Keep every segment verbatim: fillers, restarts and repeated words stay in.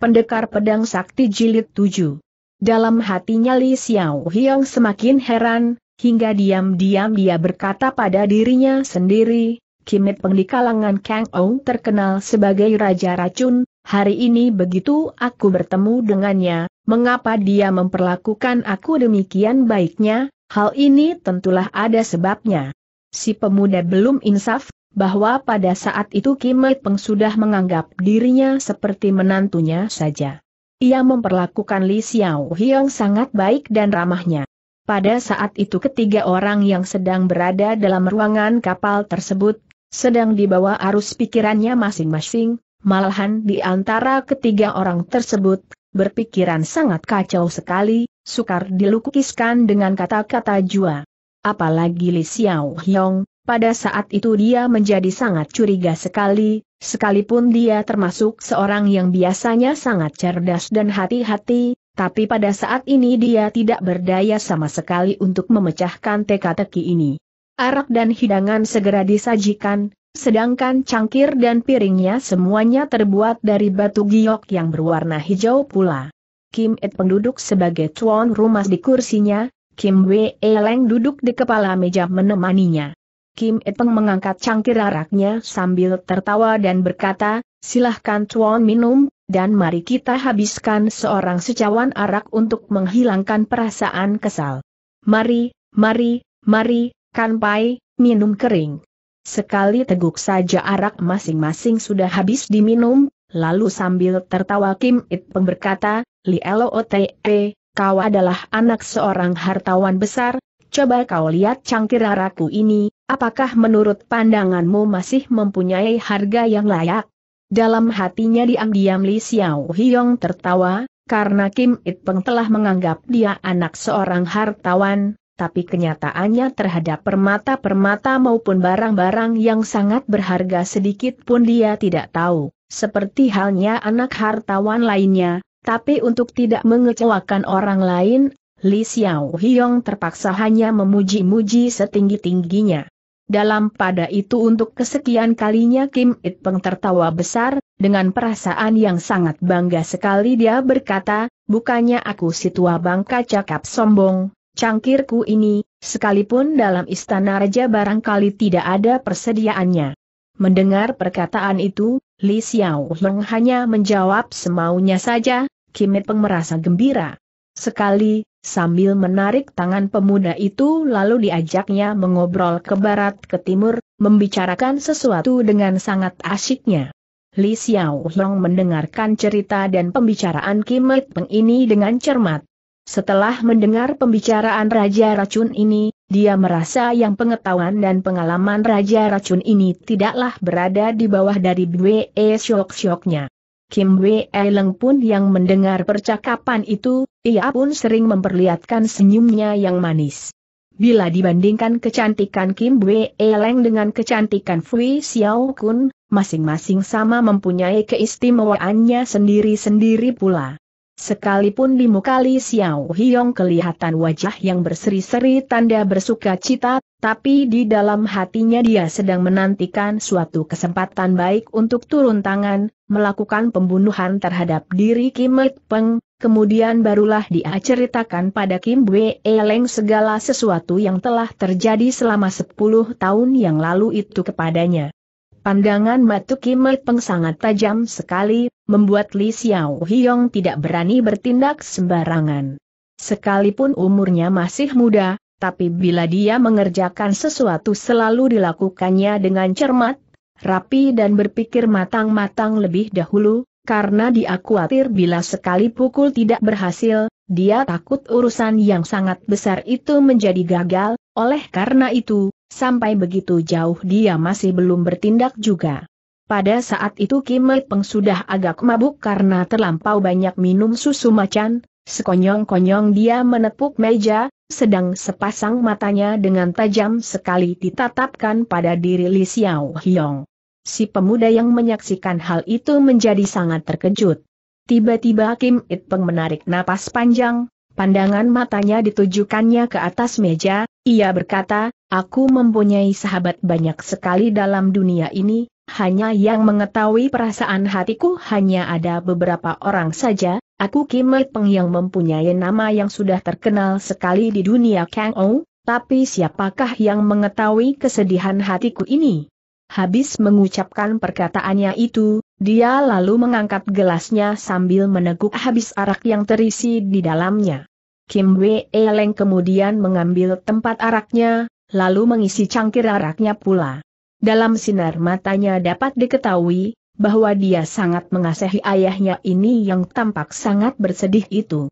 Pendekar Pedang Sakti Jilid tujuh. Dalam hatinya Li Xiao Hiong semakin heran, hingga diam-diam dia berkata pada dirinya sendiri, Kim It Peng di kalangan Kang Ou terkenal sebagai Raja Racun, hari ini begitu aku bertemu dengannya, mengapa dia memperlakukan aku demikian baiknya, hal ini tentulah ada sebabnya. Si pemuda belum insaf, bahwa pada saat itu Kim It Peng sudah menganggap dirinya seperti menantunya saja. Ia memperlakukan Li Xiao Hiong sangat baik dan ramahnya. Pada saat itu ketiga orang yang sedang berada dalam ruangan kapal tersebut, sedang dibawa arus pikirannya masing-masing, malahan di antara ketiga orang tersebut, berpikiran sangat kacau sekali, sukar dilukiskan dengan kata-kata jua. Apalagi Li Xiao Hiong, pada saat itu dia menjadi sangat curiga sekali, sekalipun dia termasuk seorang yang biasanya sangat cerdas dan hati-hati, tapi pada saat ini dia tidak berdaya sama sekali untuk memecahkan teka-teki ini. Arak dan hidangan segera disajikan, sedangkan cangkir dan piringnya semuanya terbuat dari batu giok yang berwarna hijau pula. Kim It Peng duduk sebagai tuan rumah di kursinya, Kim Wee Leng duduk di kepala meja menemaninya. Kim It Peng mengangkat cangkir araknya sambil tertawa dan berkata, silahkan tuan minum, dan mari kita habiskan seorang secawan arak untuk menghilangkan perasaan kesal. Mari, mari, mari, kanpai, minum kering. Sekali teguk saja arak masing-masing sudah habis diminum, lalu sambil tertawa Kim It Peng berkata, Li Lotep, kau adalah anak seorang hartawan besar, coba kau lihat cangkir arakku ini. Apakah menurut pandanganmu masih mempunyai harga yang layak? Dalam hatinya diam-diam Li Xiao Hiong tertawa, karena Kim It Peng telah menganggap dia anak seorang hartawan, tapi kenyataannya terhadap permata-permata maupun barang-barang yang sangat berharga sedikit pun dia tidak tahu, seperti halnya anak hartawan lainnya, tapi untuk tidak mengecewakan orang lain, Li Xiao Hiong terpaksa hanya memuji-muji setinggi-tingginya. Dalam pada itu untuk kesekian kalinya Kim It Peng tertawa besar, dengan perasaan yang sangat bangga sekali dia berkata, bukannya aku si tua bangka cakap sombong, cangkirku ini, sekalipun dalam istana raja barangkali tidak ada persediaannya. Mendengar perkataan itu, Li Xiao Hiong hanya menjawab semaunya saja, Kim It Peng merasa gembira sekali, sambil menarik tangan pemuda itu lalu diajaknya mengobrol ke barat ke timur, membicarakan sesuatu dengan sangat asyiknya. Li Xiao Hiong mendengarkan cerita dan pembicaraan Kim It Peng ini dengan cermat. Setelah mendengar pembicaraan Raja Racun ini, dia merasa yang pengetahuan dan pengalaman Raja Racun ini tidaklah berada di bawah dari Bwe Syok-syoknya. Kim Wee Leng pun yang mendengar percakapan itu, ia pun sering memperlihatkan senyumnya yang manis. Bila dibandingkan kecantikan Kim Wee Leng dengan kecantikan Fui Xiao Kun, masing-masing sama mempunyai keistimewaannya sendiri-sendiri pula. Sekalipun di muka Li Xiao Hiong kelihatan wajah yang berseri-seri tanda bersukacita, tapi di dalam hatinya dia sedang menantikan suatu kesempatan baik untuk turun tangan, melakukan pembunuhan terhadap diri Kim It Peng, kemudian barulah dia ceritakan pada Kim Bwe Leng segala sesuatu yang telah terjadi selama sepuluh tahun yang lalu itu kepadanya. Pandangan mata Kim It Peng sangat tajam sekali, membuat Li Xiao Hiong tidak berani bertindak sembarangan. Sekalipun umurnya masih muda, tapi bila dia mengerjakan sesuatu selalu dilakukannya dengan cermat, rapi dan berpikir matang-matang lebih dahulu, karena dia khawatir bila sekali pukul tidak berhasil, dia takut urusan yang sangat besar itu menjadi gagal, oleh karena itu, sampai begitu jauh dia masih belum bertindak juga. Pada saat itu Kim It Peng sudah agak mabuk karena terlampau banyak minum susu macan, sekonyong-konyong dia menepuk meja, sedang sepasang matanya dengan tajam sekali ditatapkan pada diri Li Xiao Hiong. Si pemuda yang menyaksikan hal itu menjadi sangat terkejut. Tiba-tiba Kim It Peng menarik napas panjang, pandangan matanya ditujukannya ke atas meja, ia berkata, aku mempunyai sahabat banyak sekali dalam dunia ini, hanya yang mengetahui perasaan hatiku hanya ada beberapa orang saja, aku Kim It Peng yang mempunyai nama yang sudah terkenal sekali di dunia Kang Ou, tapi siapakah yang mengetahui kesedihan hatiku ini? Habis mengucapkan perkataannya itu, dia lalu mengangkat gelasnya sambil meneguk habis arak yang terisi di dalamnya. Kim Wee Leng kemudian mengambil tempat araknya, lalu mengisi cangkir araknya pula. Dalam sinar matanya dapat diketahui bahwa dia sangat mengasihi ayahnya ini yang tampak sangat bersedih itu.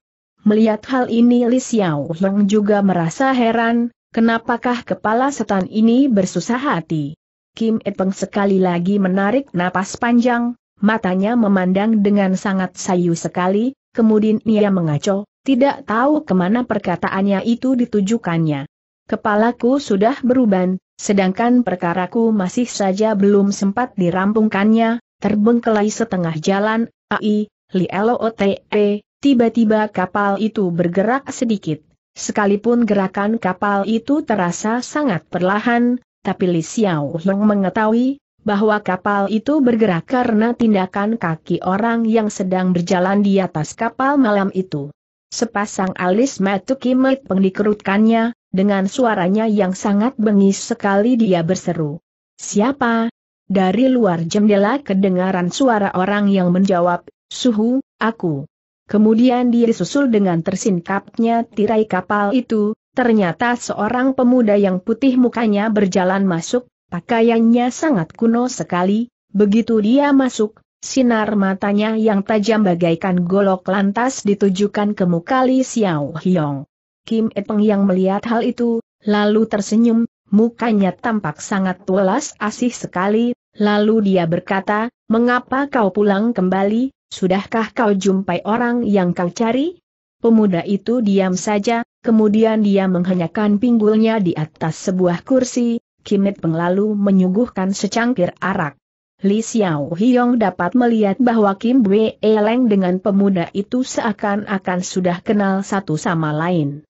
Melihat hal ini, Li Xiao Hiong juga merasa heran, kenapakah kepala setan ini bersusah hati. Kim It Peng sekali lagi menarik napas panjang, matanya memandang dengan sangat sayu sekali, kemudian ia mengaco, tidak tahu kemana perkataannya itu ditujukannya. Kepalaku sudah beruban, sedangkan perkaraku masih saja belum sempat dirampungkannya, terbengkelai setengah jalan, ai, li elootong, tiba-tiba kapal itu bergerak sedikit. Sekalipun gerakan kapal itu terasa sangat perlahan, tapi Li Xiao Hiong mengetahui bahwa kapal itu bergerak karena tindakan kaki orang yang sedang berjalan di atas kapal malam itu. Sepasang alis mata Kim It Peng dikerutkannya, dengan suaranya yang sangat bengis sekali dia berseru. Siapa? Dari luar jendela kedengaran suara orang yang menjawab, suhu, aku. Kemudian dia disusul dengan tersingkapnya tirai kapal itu. Ternyata seorang pemuda yang putih mukanya berjalan masuk, pakaiannya sangat kuno sekali. Begitu dia masuk, sinar matanya yang tajam bagaikan golok lantas ditujukan ke muka Li Xiao Hiong. Kim It Peng yang melihat hal itu, lalu tersenyum, mukanya tampak sangat welas asih sekali, lalu dia berkata, mengapa kau pulang kembali, sudahkah kau jumpai orang yang kau cari? Pemuda itu diam saja, kemudian dia menghenyakan pinggulnya di atas sebuah kursi. Kim It Peng lalu menyuguhkan secangkir arak. Li Xiao Hiong dapat melihat bahwa Kim Bwe Leng dengan pemuda itu seakan-akan sudah kenal satu sama lain.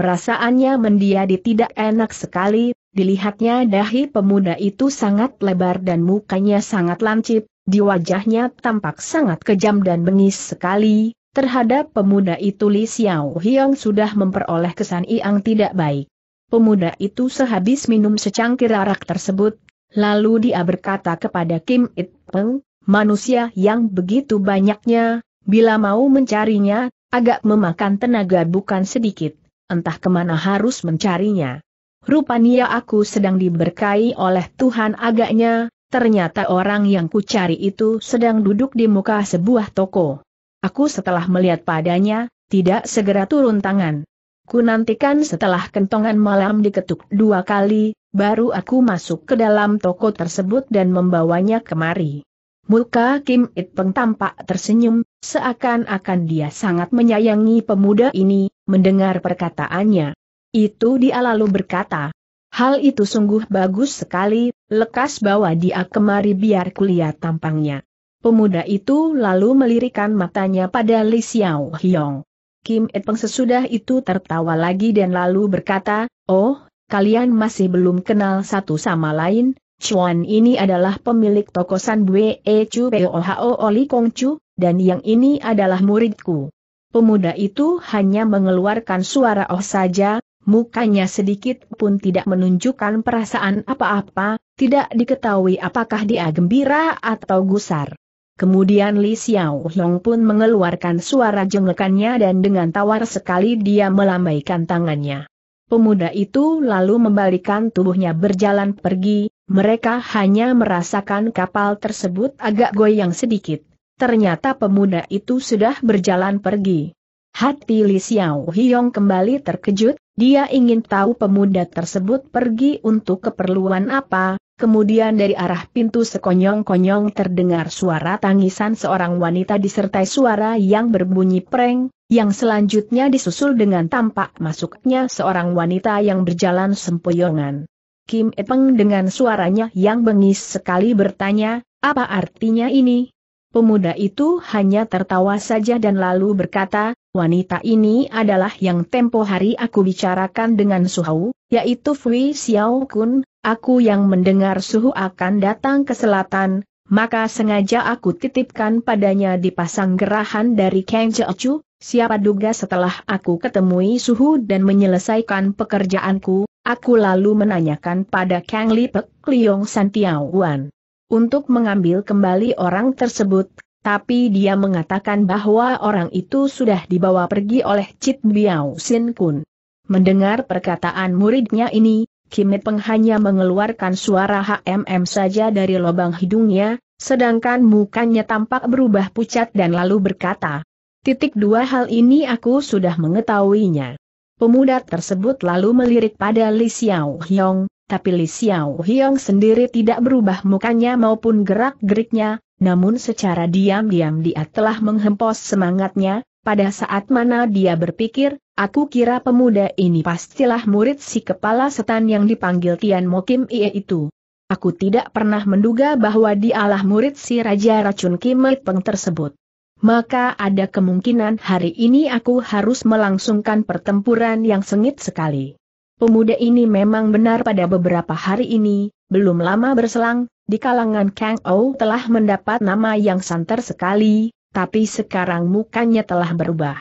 Perasaannya menjadi tidak enak sekali, dilihatnya dahi pemuda itu sangat lebar dan mukanya sangat lancip, di wajahnya tampak sangat kejam dan bengis sekali. Terhadap pemuda itu Li Xiao Hiong sudah memperoleh kesan yang tidak baik. Pemuda itu sehabis minum secangkir arak tersebut, lalu dia berkata kepada Kim It Peng, manusia yang begitu banyaknya, bila mau mencarinya, agak memakan tenaga bukan sedikit, entah kemana harus mencarinya. Rupanya aku sedang diberkahi oleh Tuhan agaknya, ternyata orang yang kucari itu sedang duduk di muka sebuah toko. Aku setelah melihat padanya, tidak segera turun tangan. Ku nantikan setelah kentongan malam diketuk dua kali, baru aku masuk ke dalam toko tersebut dan membawanya kemari. Muka Kim It Peng tampak tersenyum, seakan-akan dia sangat menyayangi pemuda ini. Mendengar perkataannya itu dia lalu berkata, hal itu sungguh bagus sekali, lekas bawa dia kemari biar kulihat tampangnya. Pemuda itu lalu melirikkan matanya pada Li Xiao Hiong. Kim It Peng sesudah itu tertawa lagi dan lalu berkata, oh, kalian masih belum kenal satu sama lain, Chuan ini adalah pemilik toko San Bwe Chu Poho Oli Kong Chu, dan yang ini adalah muridku. Pemuda itu hanya mengeluarkan suara oh saja, mukanya sedikit pun tidak menunjukkan perasaan apa-apa, tidak diketahui apakah dia gembira atau gusar. Kemudian Li Xiao Hiong pun mengeluarkan suara jenglekannya dan dengan tawar sekali dia melambaikan tangannya. Pemuda itu lalu membalikkan tubuhnya berjalan pergi, mereka hanya merasakan kapal tersebut agak goyang sedikit. Ternyata pemuda itu sudah berjalan pergi. Hati Li Xiao Hiong kembali terkejut, dia ingin tahu pemuda tersebut pergi untuk keperluan apa. Kemudian dari arah pintu sekonyong-konyong terdengar suara tangisan seorang wanita disertai suara yang berbunyi preng, yang selanjutnya disusul dengan tampak masuknya seorang wanita yang berjalan sempoyongan. Kim It Peng dengan suaranya yang bengis sekali bertanya, apa artinya ini? Pemuda itu hanya tertawa saja dan lalu berkata, wanita ini adalah yang tempo hari aku bicarakan dengan Suhu, yaitu Fui Xiao Kun. Aku yang mendengar Suhu akan datang ke selatan, maka sengaja aku titipkan padanya dipasang gerahan dari Kang Jeochu. Siapa duga setelah aku ketemui Suhu dan menyelesaikan pekerjaanku, aku lalu menanyakan pada Kang Li Pei Liong Santiawan untuk mengambil kembali orang tersebut, tapi dia mengatakan bahwa orang itu sudah dibawa pergi oleh Chit Biao Sin Kun. Mendengar perkataan muridnya ini, Kim It Peng hanya mengeluarkan suara hmm saja dari lubang hidungnya, sedangkan mukanya tampak berubah pucat dan lalu berkata, titik dua hal ini aku sudah mengetahuinya. Pemuda tersebut lalu melirik pada Li Xiao Hiong. Tapi Li Xiao Hiong sendiri tidak berubah mukanya maupun gerak-geriknya, namun secara diam-diam dia telah menghempos semangatnya. Pada saat mana dia berpikir, aku kira pemuda ini pastilah murid si kepala setan yang dipanggil Tian Mo Kim Ie itu. Aku tidak pernah menduga bahwa dialah murid si Raja Racun Kim It Peng tersebut. Maka ada kemungkinan hari ini aku harus melangsungkan pertempuran yang sengit sekali. Pemuda ini memang benar pada beberapa hari ini, belum lama berselang, di kalangan Kang Ou telah mendapat nama yang santer sekali, tapi sekarang mukanya telah berubah.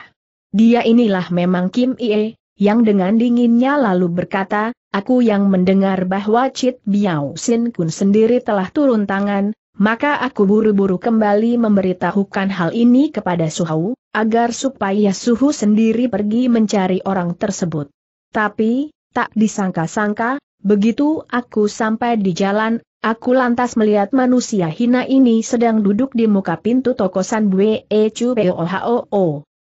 Dia inilah memang Kim Ie, yang dengan dinginnya lalu berkata, aku yang mendengar bahwa Chit Biao Sin Kun sendiri telah turun tangan, maka aku buru-buru kembali memberitahukan hal ini kepada Suhu, agar supaya Suhu sendiri pergi mencari orang tersebut. Tapi tak disangka-sangka, begitu aku sampai di jalan, aku lantas melihat manusia hina ini sedang duduk di muka pintu tokosan Bwe Syok.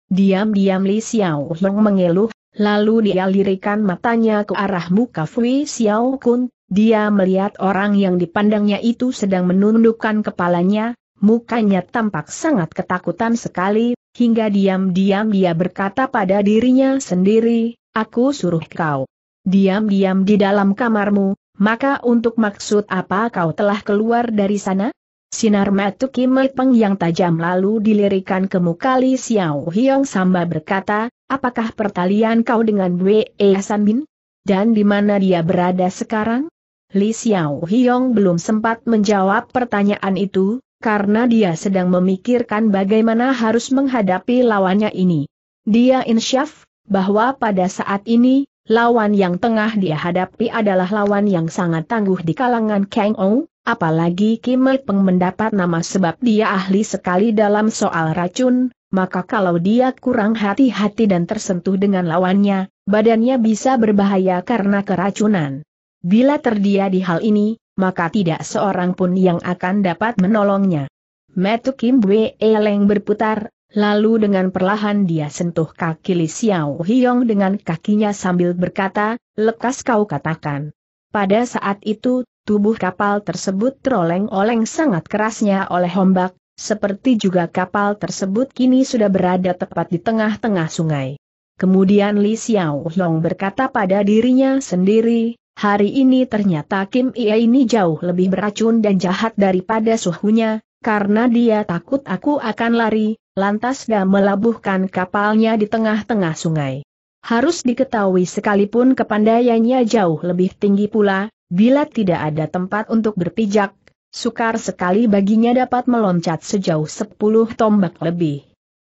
Diam-diam Li Xiao Hiong mengeluh, lalu dia lirikan matanya ke arah muka Fui Xiao Kun. Dia melihat orang yang dipandangnya itu sedang menundukkan kepalanya, mukanya tampak sangat ketakutan sekali, hingga diam-diam dia berkata pada dirinya sendiri, aku suruh kau diam-diam di dalam kamarmu, maka untuk maksud apa kau telah keluar dari sana? Sinar mata Kim It Peng yang tajam lalu dilirikan ke muka Li Xiao Hiong sambil berkata, apakah pertalian kau dengan Bwe San Bin? Dan di mana dia berada sekarang? Li Xiao Hiong belum sempat menjawab pertanyaan itu, karena dia sedang memikirkan bagaimana harus menghadapi lawannya ini. Dia insyaf bahwa pada saat ini, lawan yang tengah dia hadapi adalah lawan yang sangat tangguh di kalangan Kang Ou, apalagi Kim It Peng mendapat nama sebab dia ahli sekali dalam soal racun, maka kalau dia kurang hati-hati dan tersentuh dengan lawannya, badannya bisa berbahaya karena keracunan. Bila terdia di hal ini, maka tidak seorang pun yang akan dapat menolongnya. Mata Kim Bwe Leng berputar, lalu dengan perlahan dia sentuh kaki Li Xiao Hiong dengan kakinya sambil berkata, lekas kau katakan. Pada saat itu, tubuh kapal tersebut teroleng-oleng sangat kerasnya oleh ombak, seperti juga kapal tersebut kini sudah berada tepat di tengah-tengah sungai. Kemudian Li Xiao Hiong berkata pada dirinya sendiri, hari ini ternyata Kim Ie ini jauh lebih beracun dan jahat daripada suhunya, karena dia takut aku akan lari. Lantas dia melabuhkan kapalnya di tengah-tengah sungai. Harus diketahui sekalipun kepandaiannya jauh lebih tinggi pula, bila tidak ada tempat untuk berpijak, sukar sekali baginya dapat meloncat sejauh sepuluh tombak lebih.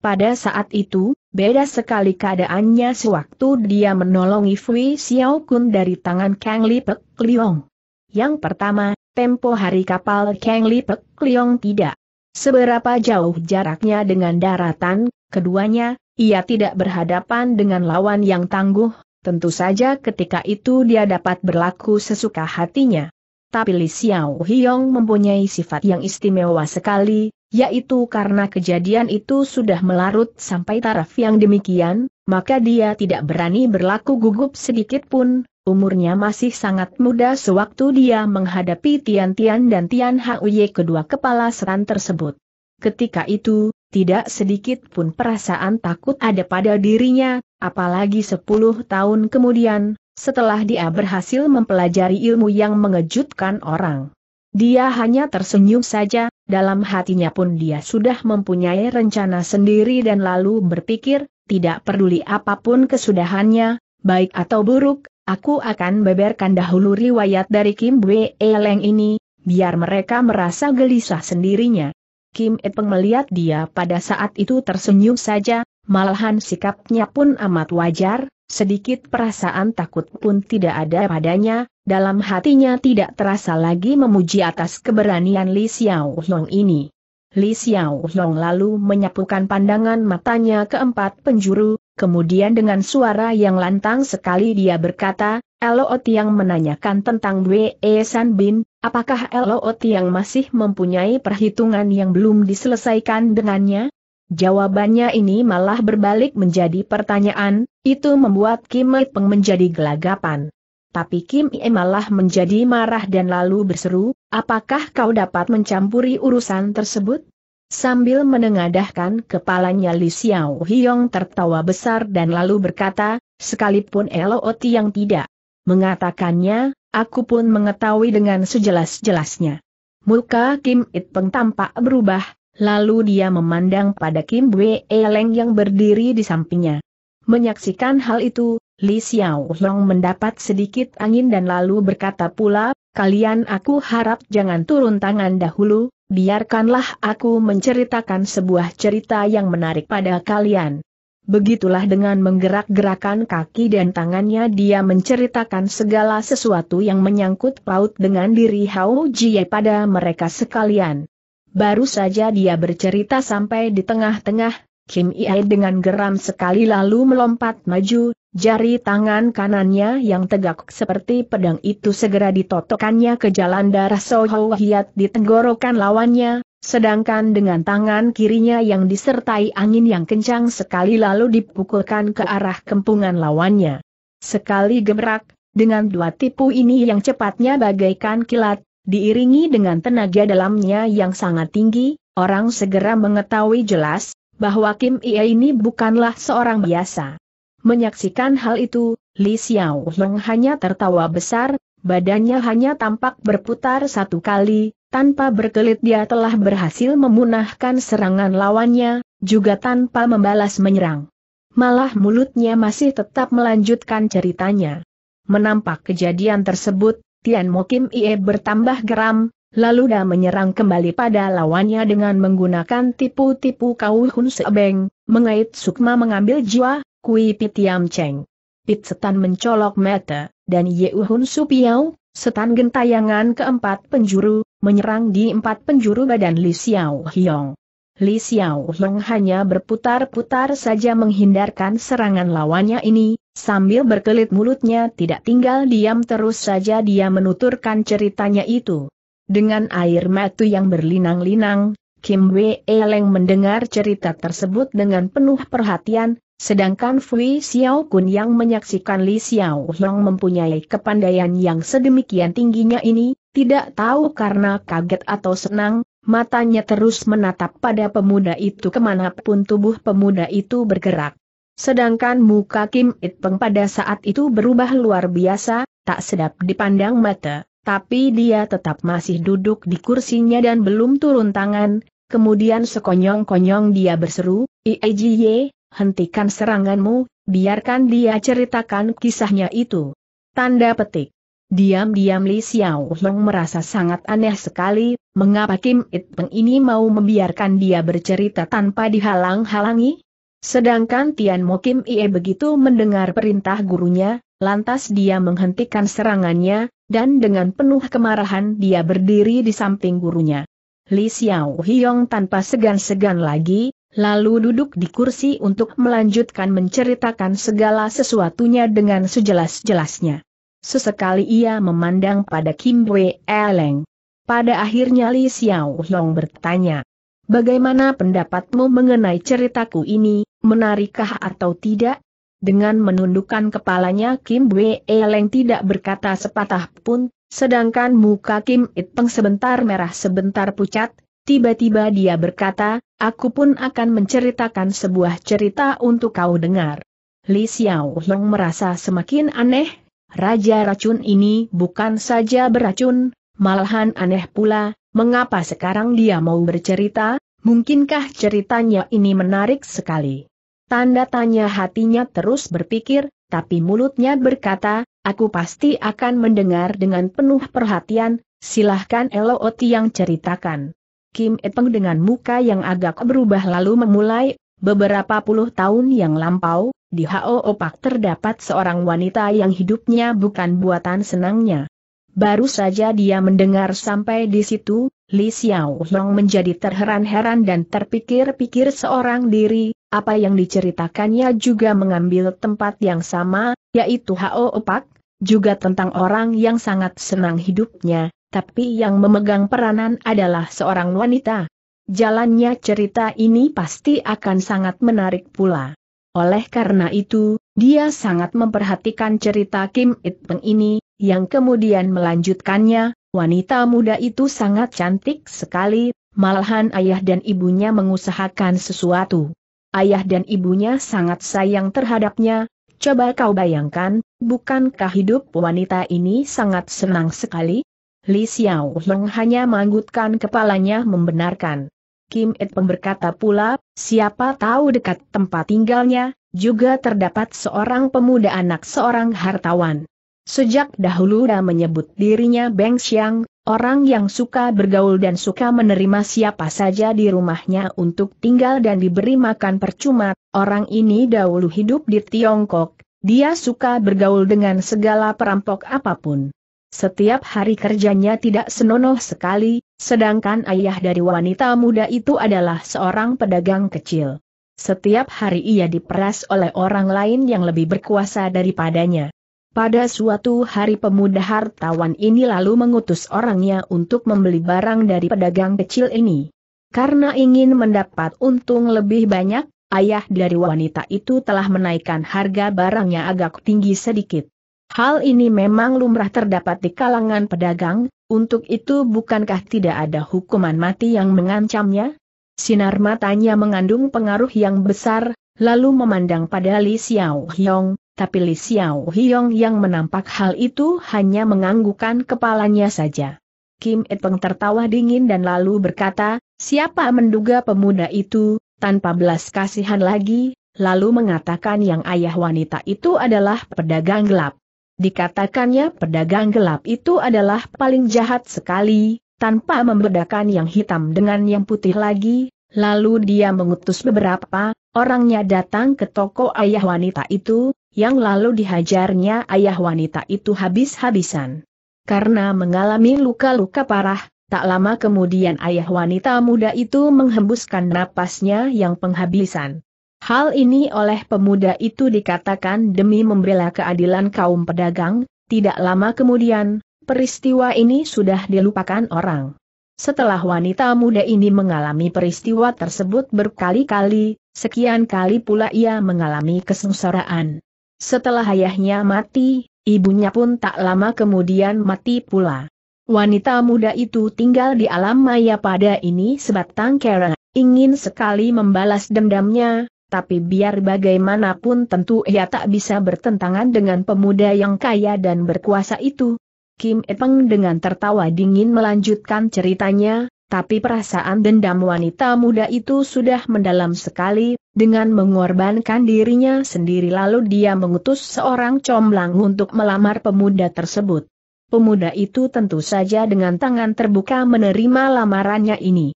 Pada saat itu, beda sekali keadaannya sewaktu dia menolongi Fui Xiao Kun dari tangan Kang Li Pei Liong. Yang pertama, tempo hari kapal Kang Li Pei Liong tidak seberapa jauh jaraknya dengan daratan, keduanya, ia tidak berhadapan dengan lawan yang tangguh, tentu saja ketika itu dia dapat berlaku sesuka hatinya. Tapi Li Xiao Hiong mempunyai sifat yang istimewa sekali, yaitu karena kejadian itu sudah melarut sampai taraf yang demikian, maka dia tidak berani berlaku gugup sedikitpun. Umurnya masih sangat muda sewaktu dia menghadapi Tian Tian dan Tian Hao Jie, kedua kepala setan tersebut. Ketika itu, tidak sedikit pun perasaan takut ada pada dirinya, apalagi sepuluh tahun kemudian, setelah dia berhasil mempelajari ilmu yang mengejutkan orang. Dia hanya tersenyum saja, dalam hatinya pun dia sudah mempunyai rencana sendiri dan lalu berpikir, tidak peduli apapun kesudahannya, baik atau buruk, aku akan beberkan dahulu riwayat dari Kim Bwe Leng ini, biar mereka merasa gelisah sendirinya. Kim It Peng melihat dia pada saat itu tersenyum saja, malahan sikapnya pun amat wajar, sedikit perasaan takut pun tidak ada padanya, dalam hatinya tidak terasa lagi memuji atas keberanian Li Xiao Hiong ini. Li Xiao Hiong lalu menyapukan pandangan matanya ke empat penjuru, kemudian dengan suara yang lantang sekali dia berkata, "Elootong menanyakan tentang Bwe San Bin, apakah Elootong masih mempunyai perhitungan yang belum diselesaikan dengannya?" Jawabannya ini malah berbalik menjadi pertanyaan, itu membuat Kim It Peng menjadi gelagapan. Tapi Kim Ie malah menjadi marah dan lalu berseru, "Apakah kau dapat mencampuri urusan tersebut?" Sambil menengadahkan kepalanya Li Xiao Hiong tertawa besar dan lalu berkata, "Sekalipun Elootong tidak mengatakannya, aku pun mengetahui dengan sejelas-jelasnya." Muka Kim It Peng tampak berubah, lalu dia memandang pada Kim Bwe Leng yang berdiri di sampingnya. Menyaksikan hal itu, Li Xiao Hiong mendapat sedikit angin dan lalu berkata pula, "Kalian aku harap jangan turun tangan dahulu, biarkanlah aku menceritakan sebuah cerita yang menarik pada kalian." Begitulah dengan menggerak-gerakan kaki dan tangannya dia menceritakan segala sesuatu yang menyangkut paut dengan diri Hao Jie pada mereka sekalian. Baru saja dia bercerita sampai di tengah-tengah, Kim Ie dengan geram sekali lalu melompat maju, jari tangan kanannya yang tegak seperti pedang itu segera ditotokkannya ke jalan darah Sohou Hiat di tenggorokan lawannya. Sedangkan dengan tangan kirinya yang disertai angin yang kencang sekali lalu dipukulkan ke arah kempungan lawannya. Sekali gebrak, dengan dua tipu ini yang cepatnya bagaikan kilat, diiringi dengan tenaga dalamnya yang sangat tinggi, orang segera mengetahui jelas bahwa Kim Ie ini bukanlah seorang biasa. Menyaksikan hal itu, Li Xiao Hiong hanya tertawa besar, badannya hanya tampak berputar satu kali. Tanpa berkelit dia telah berhasil memunahkan serangan lawannya, juga tanpa membalas menyerang. Malah mulutnya masih tetap melanjutkan ceritanya. Menampak kejadian tersebut, Tian Mo Kim Ie bertambah geram, lalu dia menyerang kembali pada lawannya dengan menggunakan tipu-tipu kauhun sebeng, mengait sukma mengambil jiwa, kui pitiam ceng. Pit setan mencolok mata, dan yeuhun supiau, setan gentayangan keempat penjuru, menyerang di empat penjuru badan Li Xiao Hiong. Li Xiao Hiong hanya berputar-putar saja menghindarkan serangan lawannya ini, sambil berkelit mulutnya tidak tinggal diam terus saja dia menuturkan ceritanya itu. Dengan air mata yang berlinang-linang, Kim Bwe Leng mendengar cerita tersebut dengan penuh perhatian, sedangkan Fui Xiao Kun yang menyaksikan Li Xiao Hiong mempunyai kepandaian yang sedemikian tingginya ini, tidak tahu karena kaget atau senang, matanya terus menatap pada pemuda itu kemanapun tubuh pemuda itu bergerak. Sedangkan muka Kim It Peng pada saat itu berubah luar biasa, tak sedap dipandang mata, tapi dia tetap masih duduk di kursinya dan belum turun tangan. Kemudian sekonyong-konyong dia berseru, "Iejie, hentikan seranganmu, biarkan dia ceritakan kisahnya itu." Tanda petik. Diam-diam Li Xiao Hiong merasa sangat aneh sekali, mengapa Kim It Peng ini mau membiarkan dia bercerita tanpa dihalang-halangi? Sedangkan Tian Mo Kim Ie begitu mendengar perintah gurunya, lantas dia menghentikan serangannya, dan dengan penuh kemarahan dia berdiri di samping gurunya. Li Xiao Hiong tanpa segan-segan lagi, lalu duduk di kursi untuk melanjutkan menceritakan segala sesuatunya dengan sejelas-jelasnya. Sesekali ia memandang pada Kim Bwe Leng. Pada akhirnya Li Xiao Hiong bertanya, "Bagaimana pendapatmu mengenai ceritaku ini, menarikkah atau tidak?" Dengan menundukkan kepalanya Kim Bwe Leng tidak berkata sepatah pun, sedangkan muka Kim It Peng sebentar merah sebentar pucat, tiba-tiba dia berkata, "Aku pun akan menceritakan sebuah cerita untuk kau dengar." Li Xiao Hiong merasa semakin aneh. Raja racun ini bukan saja beracun, malahan aneh pula, Mengapa sekarang dia mau bercerita? Mungkinkah ceritanya ini menarik sekali? Tanda tanya hatinya terus berpikir, tapi mulutnya berkata, aku pasti akan mendengar dengan penuh perhatian, silahkan Elootong ceritakan. Kim It Peng dengan muka yang agak berubah lalu memulai, beberapa puluh tahun yang lampau, di Hoopak terdapat seorang wanita yang hidupnya bukan buatan senangnya. Baru saja dia mendengar sampai di situ, Li Xiao Hiong menjadi terheran-heran dan terpikir-pikir seorang diri, apa yang diceritakannya juga mengambil tempat yang sama, yaitu Hoopak, juga tentang orang yang sangat senang hidupnya, tapi yang memegang peranan adalah seorang wanita. Jalannya cerita ini pasti akan sangat menarik pula. Oleh karena itu, dia sangat memperhatikan cerita Kim It Peng ini, yang kemudian melanjutkannya, wanita muda itu sangat cantik sekali, malahan ayah dan ibunya mengusahakan sesuatu. Ayah dan ibunya sangat sayang terhadapnya, coba kau bayangkan, bukankah hidup wanita ini sangat senang sekali? Li Xiao Hiong hanya menganggukkan kepalanya membenarkan. Kim It Peng berkata pula, siapa tahu dekat tempat tinggalnya, juga terdapat seorang pemuda anak seorang hartawan. Sejak dahulu dia menyebut dirinya Beng Xiang, orang yang suka bergaul dan suka menerima siapa saja di rumahnya untuk tinggal dan diberi makan percuma. Orang ini dahulu hidup di Tiongkok, dia suka bergaul dengan segala perampok apapun. Setiap hari kerjanya tidak senonoh sekali, sedangkan ayah dari wanita muda itu adalah seorang pedagang kecil. Setiap hari ia diperas oleh orang lain yang lebih berkuasa daripadanya. Pada suatu hari pemuda hartawan ini lalu mengutus orangnya untuk membeli barang dari pedagang kecil ini. Karena ingin mendapat untung lebih banyak, ayah dari wanita itu telah menaikkan harga barangnya agak tinggi sedikit. Hal ini memang lumrah terdapat di kalangan pedagang, untuk itu bukankah tidak ada hukuman mati yang mengancamnya? Sinar matanya mengandung pengaruh yang besar, lalu memandang pada Li Xiao Hiong, tapi Li Xiao Hiong yang menampak hal itu hanya menganggukkan kepalanya saja. Kim It Peng tertawa dingin dan lalu berkata, siapa menduga pemuda itu, tanpa belas kasihan lagi, lalu mengatakan yang ayah wanita itu adalah pedagang gelap. Dikatakannya pedagang gelap itu adalah paling jahat sekali, tanpa membedakan yang hitam dengan yang putih lagi, lalu dia mengutus beberapa orangnya datang ke toko ayah wanita itu, yang lalu dihajarnya ayah wanita itu habis-habisan. Karena mengalami luka-luka parah, tak lama kemudian ayah wanita muda itu menghembuskan napasnya yang penghabisan. Hal ini oleh pemuda itu dikatakan demi membela keadilan kaum pedagang, tidak lama kemudian, peristiwa ini sudah dilupakan orang. Setelah wanita muda ini mengalami peristiwa tersebut berkali-kali, sekian kali pula ia mengalami kesengsaraan. Setelah ayahnya mati, ibunya pun tak lama kemudian mati pula. Wanita muda itu tinggal di alam maya pada ini sebatang kara, ingin sekali membalas dendamnya. Tapi biar bagaimanapun tentu ia tak bisa bertentangan dengan pemuda yang kaya dan berkuasa itu. Kim It Peng dengan tertawa dingin melanjutkan ceritanya, tapi perasaan dendam wanita muda itu sudah mendalam sekali, dengan mengorbankan dirinya sendiri lalu dia mengutus seorang comblang untuk melamar pemuda tersebut. Pemuda itu tentu saja dengan tangan terbuka menerima lamarannya ini.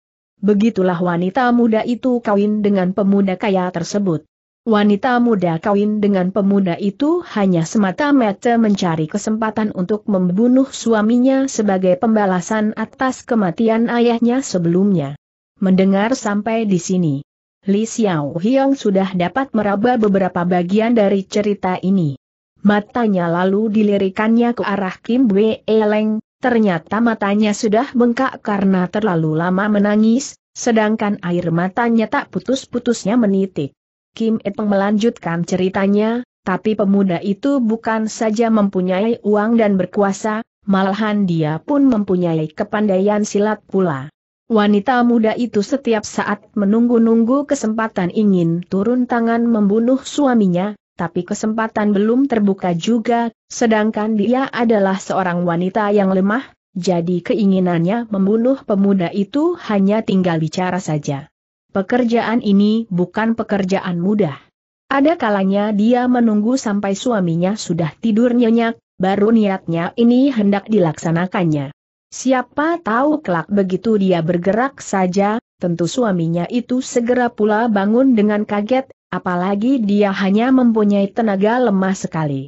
Begitulah wanita muda itu kawin dengan pemuda kaya tersebut. Wanita muda kawin dengan pemuda itu hanya semata-mata mencari kesempatan untuk membunuh suaminya sebagai pembalasan atas kematian ayahnya sebelumnya. Mendengar sampai di sini, Li Xiao Hiong sudah dapat meraba beberapa bagian dari cerita ini. Matanya lalu dilirikannya ke arah Kim Bwe Leng. Ternyata matanya sudah bengkak karena terlalu lama menangis, sedangkan air matanya tak putus-putusnya menitik. Kim It Peng melanjutkan ceritanya, tapi pemuda itu bukan saja mempunyai uang dan berkuasa, malahan dia pun mempunyai kepandaian silat pula. Wanita muda itu setiap saat menunggu-nunggu kesempatan ingin turun tangan membunuh suaminya. Tapi kesempatan belum terbuka juga, sedangkan dia adalah seorang wanita yang lemah, Jadi keinginannya membunuh pemuda itu hanya tinggal bicara saja. Pekerjaan ini bukan pekerjaan mudah. Ada kalanya dia menunggu sampai suaminya sudah tidur nyenyak, baru niatnya ini hendak dilaksanakannya. Siapa tahu kelak begitu dia bergerak saja, tentu suaminya itu segera pula bangun dengan kaget, apalagi dia hanya mempunyai tenaga lemah sekali.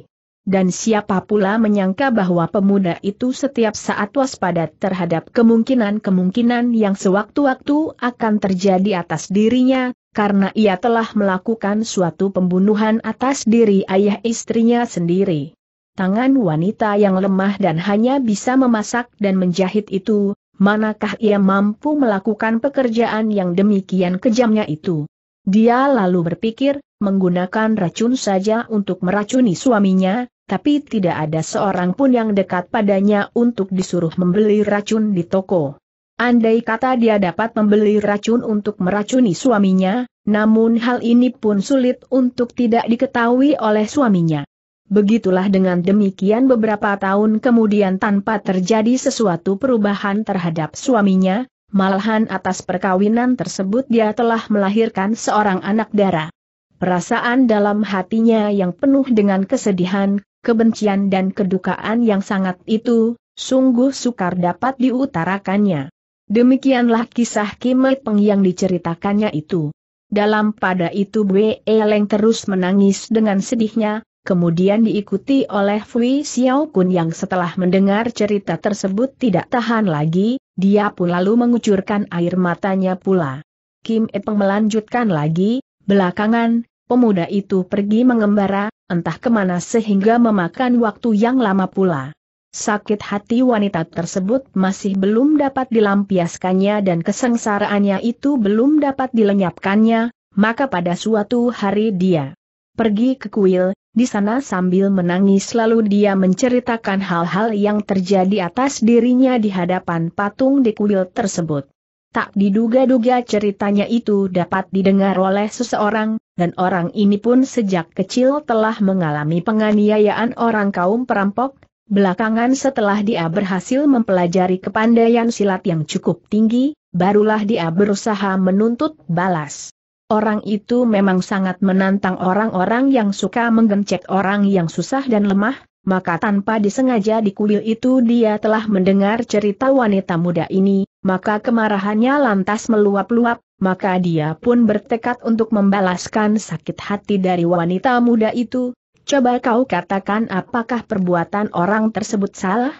Dan siapa pula menyangka bahwa pemuda itu setiap saat waspada terhadap kemungkinan-kemungkinan yang sewaktu-waktu akan terjadi atas dirinya, karena ia telah melakukan suatu pembunuhan atas diri ayah istrinya sendiri. Tangan wanita yang lemah dan hanya bisa memasak dan menjahit itu, manakah ia mampu melakukan pekerjaan yang demikian kejamnya itu? Dia lalu berpikir, menggunakan racun saja untuk meracuni suaminya, tapi tidak ada seorang pun yang dekat padanya untuk disuruh membeli racun di toko. Andai kata dia dapat membeli racun untuk meracuni suaminya, namun hal ini pun sulit untuk tidak diketahui oleh suaminya. Begitulah dengan demikian beberapa tahun kemudian tanpa terjadi sesuatu perubahan terhadap suaminya, malahan atas perkawinan tersebut dia telah melahirkan seorang anak dara. Perasaan dalam hatinya yang penuh dengan kesedihan, kebencian dan kedukaan yang sangat itu, sungguh sukar dapat diutarakannya. Demikianlah kisah Kim It Peng yang diceritakannya itu. Dalam pada itu Bwe Leng terus menangis dengan sedihnya, kemudian diikuti oleh Fui Xiao Kun yang setelah mendengar cerita tersebut tidak tahan lagi, dia pun lalu mengucurkan air matanya pula. Kim It Peng melanjutkan lagi, belakangan, pemuda itu pergi mengembara, entah kemana sehingga memakan waktu yang lama pula. Sakit hati wanita tersebut masih belum dapat dilampiaskannya dan kesengsaraannya itu belum dapat dilenyapkannya, maka pada suatu hari dia pergi ke kuil. Di sana sambil menangis lalu dia menceritakan hal-hal yang terjadi atas dirinya di hadapan patung di kuil tersebut. Tak diduga-duga ceritanya itu dapat didengar oleh seseorang, dan orang ini pun sejak kecil telah mengalami penganiayaan orang kaum perampok. Belakangan setelah dia berhasil mempelajari kepandaian silat yang cukup tinggi, barulah dia berusaha menuntut balas. Orang itu memang sangat menantang orang-orang yang suka menggencet orang yang susah dan lemah, maka tanpa disengaja di kuil itu dia telah mendengar cerita wanita muda ini, maka kemarahannya lantas meluap-luap, maka dia pun bertekad untuk membalaskan sakit hati dari wanita muda itu. Coba kau katakan apakah perbuatan orang tersebut salah?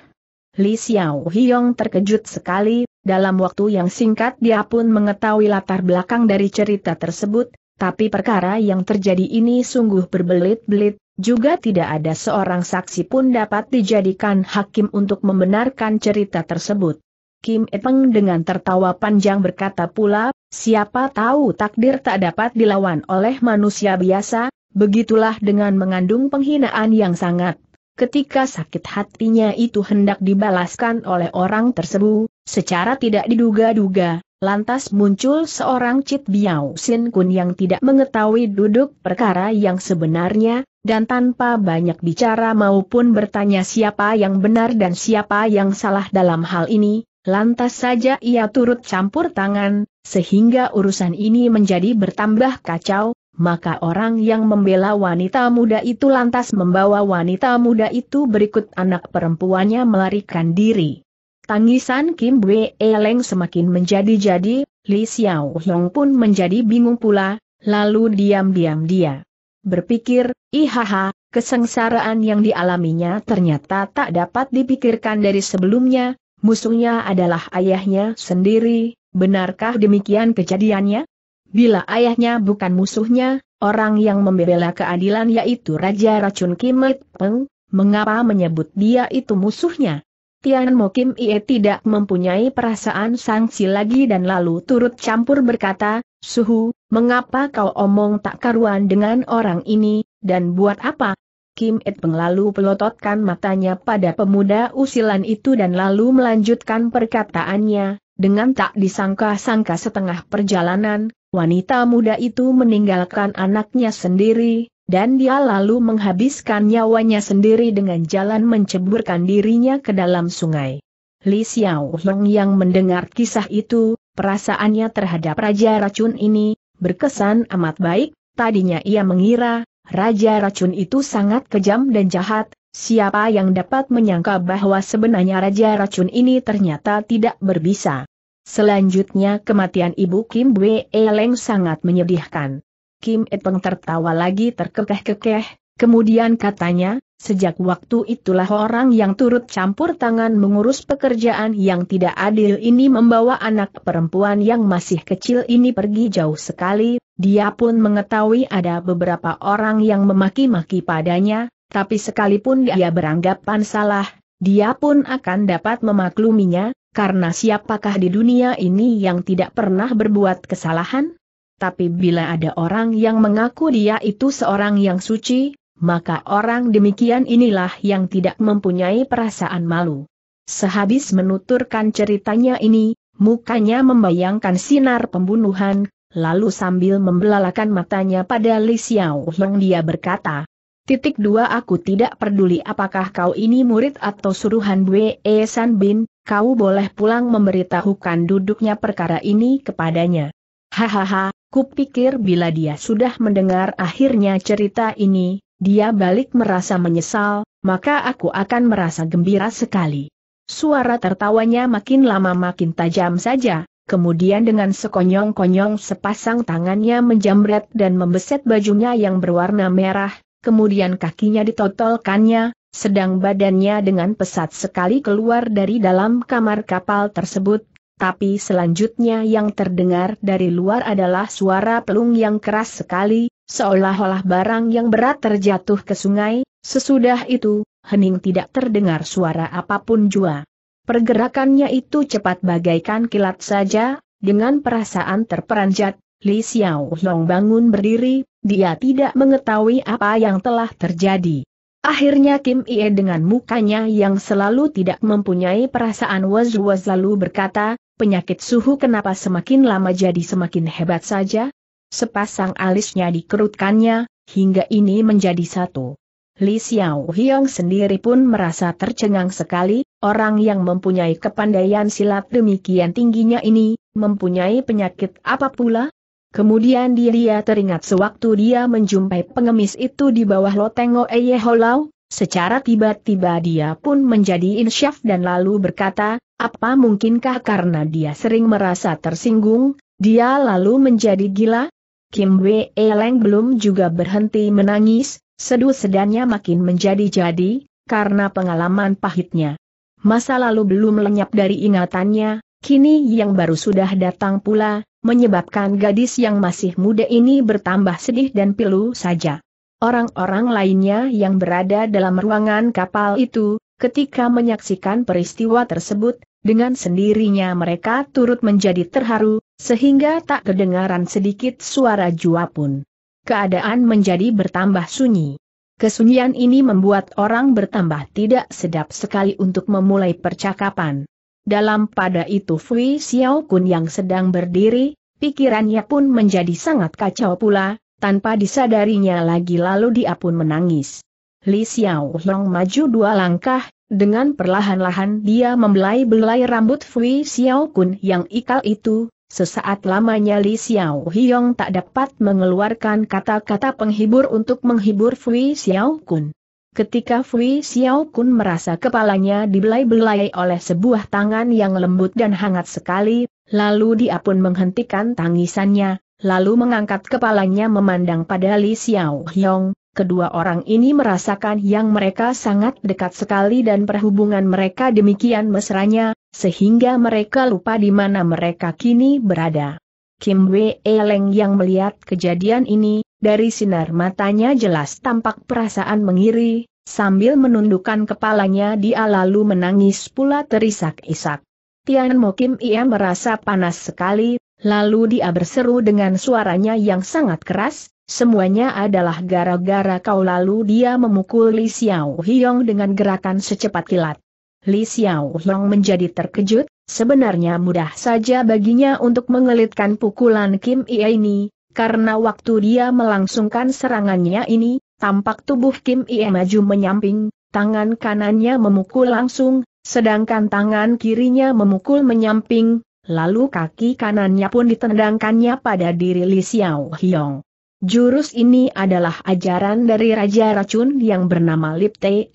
Li Xiao Hiong terkejut sekali. Dalam waktu yang singkat dia pun mengetahui latar belakang dari cerita tersebut, tapi perkara yang terjadi ini sungguh berbelit-belit, juga tidak ada seorang saksi pun dapat dijadikan hakim untuk membenarkan cerita tersebut. Kim It Peng dengan tertawa panjang berkata pula, siapa tahu takdir tak dapat dilawan oleh manusia biasa, begitulah dengan mengandung penghinaan yang sangat. Ketika sakit hatinya itu hendak dibalaskan oleh orang tersebut, secara tidak diduga-duga, lantas muncul seorang Chit Biao Sin Kun yang tidak mengetahui duduk perkara yang sebenarnya, dan tanpa banyak bicara maupun bertanya siapa yang benar dan siapa yang salah dalam hal ini, lantas saja ia turut campur tangan, sehingga urusan ini menjadi bertambah kacau. Maka orang yang membela wanita muda itu lantas membawa wanita muda itu berikut anak perempuannya melarikan diri. Tangisan Kim Wee Leng semakin menjadi-jadi, Li Xiao Hiong pun menjadi bingung pula, lalu diam-diam dia berpikir, ihaha, kesengsaraan yang dialaminya ternyata tak dapat dipikirkan dari sebelumnya, musuhnya adalah ayahnya sendiri, benarkah demikian kejadiannya? Bila ayahnya bukan musuhnya, orang yang membela keadilan yaitu Raja Racun Kim It Peng, mengapa menyebut dia itu musuhnya? Tian Mo Kim Ie tidak mempunyai perasaan sangsi lagi dan lalu turut campur berkata, Suhu, mengapa kau omong tak karuan dengan orang ini, dan buat apa? Kim It Peng lalu pelototkan matanya pada pemuda usilan itu dan lalu melanjutkan perkataannya, dengan tak disangka-sangka setengah perjalanan. Wanita muda itu meninggalkan anaknya sendiri, dan dia lalu menghabiskan nyawanya sendiri dengan jalan menceburkan dirinya ke dalam sungai. Li Xiao Hiong yang mendengar kisah itu, perasaannya terhadap Raja Racun ini berkesan amat baik. Tadinya ia mengira, Raja Racun itu sangat kejam dan jahat. Siapa yang dapat menyangka bahwa sebenarnya Raja Racun ini ternyata tidak berbisa. Selanjutnya kematian ibu Kim Bwe Leng sangat menyedihkan. Kim It Peng tertawa lagi terkekeh-kekeh, kemudian katanya, sejak waktu itulah orang yang turut campur tangan mengurus pekerjaan yang tidak adil ini membawa anak perempuan yang masih kecil ini pergi jauh sekali. Dia pun mengetahui ada beberapa orang yang memaki-maki padanya, tapi sekalipun dia beranggapan salah, dia pun akan dapat memakluminya. Karena siapakah di dunia ini yang tidak pernah berbuat kesalahan? Tapi bila ada orang yang mengaku dia itu seorang yang suci, maka orang demikian inilah yang tidak mempunyai perasaan malu. Sehabis menuturkan ceritanya ini, mukanya membayangkan sinar pembunuhan, lalu sambil membelalakan matanya pada Li Xiao Hiong dia berkata, Titik dua aku tidak peduli apakah kau ini murid atau suruhan Bwe San Bin, kau boleh pulang memberitahukan duduknya perkara ini kepadanya. Hahaha, kupikir bila dia sudah mendengar akhirnya cerita ini, dia balik merasa menyesal, maka aku akan merasa gembira sekali. Suara tertawanya makin lama makin tajam saja. Kemudian dengan sekonyong-konyong sepasang tangannya menjamret dan membeset bajunya yang berwarna merah, kemudian kakinya ditotolkannya, sedang badannya dengan pesat sekali keluar dari dalam kamar kapal tersebut, tapi selanjutnya yang terdengar dari luar adalah suara pelung yang keras sekali, seolah-olah barang yang berat terjatuh ke sungai. Sesudah itu, hening tidak terdengar suara apapun jua. Pergerakannya itu cepat bagaikan kilat saja. Dengan perasaan terperanjat, Li Xiao Hiong bangun berdiri, dia tidak mengetahui apa yang telah terjadi. Akhirnya Kim Ie dengan mukanya yang selalu tidak mempunyai perasaan was-was lalu berkata, penyakit suhu kenapa semakin lama jadi semakin hebat saja? Sepasang alisnya dikerutkannya, hingga ini menjadi satu. Li Xiao Hiong sendiri pun merasa tercengang sekali, orang yang mempunyai kepandaian silat demikian tingginya ini, mempunyai penyakit apa pula? Kemudian dia teringat sewaktu dia menjumpai pengemis itu di bawah loteng Oeye Holau, secara tiba-tiba dia pun menjadi insyaf dan lalu berkata, apa mungkinkah karena dia sering merasa tersinggung, dia lalu menjadi gila? Kim Wee Leng belum juga berhenti menangis. Sedu-sedannya makin menjadi-jadi, karena pengalaman pahitnya. Masa lalu belum lenyap dari ingatannya, kini yang baru sudah datang pula, menyebabkan gadis yang masih muda ini bertambah sedih dan pilu saja. Orang-orang lainnya yang berada dalam ruangan kapal itu, ketika menyaksikan peristiwa tersebut, dengan sendirinya mereka turut menjadi terharu, sehingga tak kedengaran sedikit suara jua pun. Keadaan menjadi bertambah sunyi. Kesunyian ini membuat orang bertambah tidak sedap sekali untuk memulai percakapan. Dalam pada itu Fui Xiao Kun yang sedang berdiri, pikirannya pun menjadi sangat kacau pula, tanpa disadarinya lagi lalu dia pun menangis. Li Xiao Hiong maju dua langkah, dengan perlahan-lahan dia membelai-belai rambut Fui Xiao Kun yang ikal itu. Sesaat lamanya Li Xiao Hiong tak dapat mengeluarkan kata-kata penghibur untuk menghibur Fui Xiao Kun. Ketika Fui Xiao Kun merasa kepalanya dibelai-belai oleh sebuah tangan yang lembut dan hangat sekali, lalu dia pun menghentikan tangisannya, lalu mengangkat kepalanya memandang pada Li Xiao Hiong. Kedua orang ini merasakan yang mereka sangat dekat sekali dan perhubungan mereka demikian mesranya, sehingga mereka lupa di mana mereka kini berada. Kim Wee Leng yang melihat kejadian ini, dari sinar matanya jelas tampak perasaan mengiri, sambil menundukkan kepalanya dia lalu menangis pula terisak-isak. Tian Mo Kim Ie merasa panas sekali, lalu dia berseru dengan suaranya yang sangat keras, semuanya adalah gara-gara kau, lalu dia memukul Li Xiao Hiong dengan gerakan secepat kilat. Li Xiao Hiong menjadi terkejut, sebenarnya mudah saja baginya untuk mengelitkan pukulan Kim Ie ini, karena waktu dia melangsungkan serangannya ini, tampak tubuh Kim Ie maju menyamping, tangan kanannya memukul langsung, Sedangkan tangan kirinya memukul menyamping, lalu kaki kanannya pun ditendangkannya pada diri Li Xiao Hiong. Jurus ini adalah ajaran dari Raja Racun yang bernama Lip Te